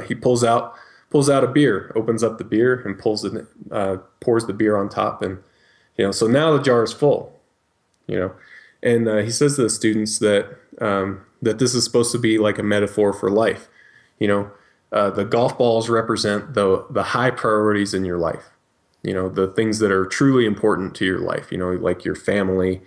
he pulls out a beer, opens up the beer, and pours the beer on top, and you know, so now the jar is full, you know. And he says to the students that that this is supposed to be like a metaphor for life, you know. The golf balls represent the high priorities in your life, you know, the things that are truly important to your life, you know, like your family,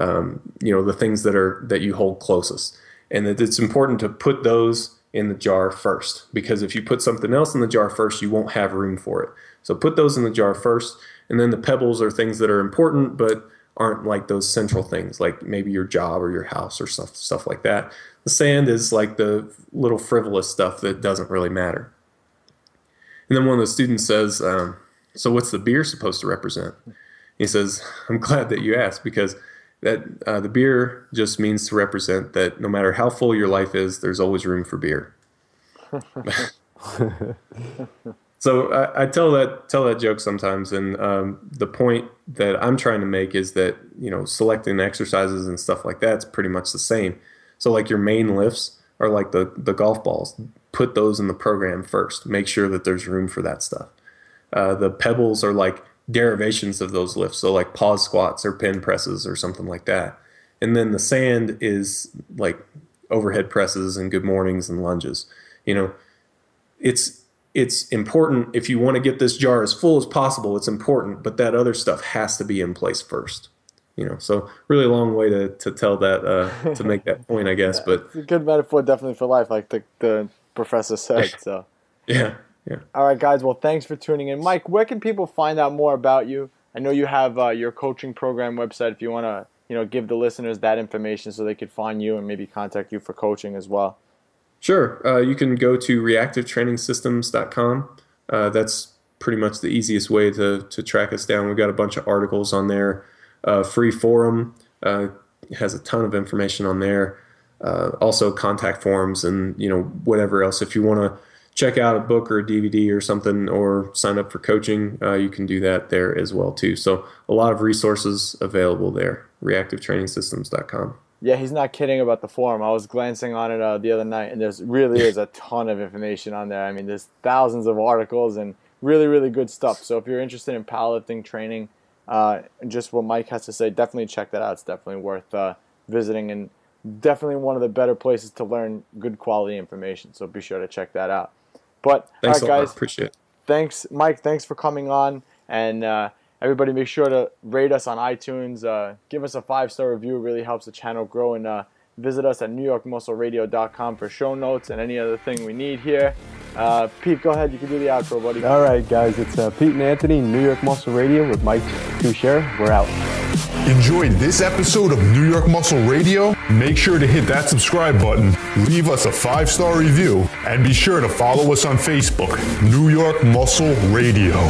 you know, the things that you hold closest, and that it's important to put those in the jar first, because if you put something else in the jar first, you won't have room for it. So put those in the jar first, and then the pebbles are things that are important but aren't like those central things, like maybe your job or your house or stuff like that. The sand is like the little frivolous stuff that doesn't really matter. And then one of the students says, so what's the beer supposed to represent? He says, I'm glad that you asked, because that the beer just means to represent that no matter how full your life is, there's always room for beer. So I tell that joke sometimes, and the point that I'm trying to make is that, you know, selecting exercises and stuff like that's pretty much the same. So like your main lifts are like the golf balls. Put those in the program first. Make sure that there's room for that stuff. The pebbles are like derivations of those lifts, so like pause squats or pin presses or something like that. And then the sand is like overhead presses and good mornings and lunges. You know, it's important. If you want to get this jar as full as possible, it's important, but that other stuff has to be in place first. You know, so really long way to tell that, to make that point, I guess. Yeah, but it's a good metaphor definitely for life, like the professor said. So yeah. Yeah. All right, guys. Well, thanks for tuning in. Mike, where can people find out more about you? I know you have your coaching program website if you want to, you know, give the listeners that information so they could find you and maybe contact you for coaching as well. Sure. You can go to reactivetrainingsystems.com. That's pretty much the easiest way to track us down. We've got a bunch of articles on there. Free forum has a ton of information on there. Also contact forms and, you know, whatever else. If you want to check out a book or a DVD or something, or sign up for coaching, you can do that there as well too. So a lot of resources available there, reactivetrainingsystems.com. Yeah, he's not kidding about the forum. I was glancing on it the other night, and there's really is a ton of information on there. I mean, there's thousands of articles and really, really good stuff. So if you're interested in powerlifting training, just what Mike has to say, definitely check that out. It's definitely worth visiting, and definitely one of the better places to learn good quality information. So be sure to check that out. But thanks, all right, guys. Appreciate it. Thanks, Mike. Thanks for coming on. And everybody, make sure to rate us on iTunes. Give us a 5-star review. It really helps the channel grow. And visit us at NewYorkMuscleRadio.com for show notes and any other thing we need here. Pete, go ahead. You can do the outro, buddy. All right, guys. It's Pete and Anthony, New York Muscle Radio with Mike Tuchscherer. We're out. Enjoyed this episode of New York Muscle Radio? Make sure to hit that subscribe button, leave us a 5-star review, and be sure to follow us on Facebook, New York Muscle Radio.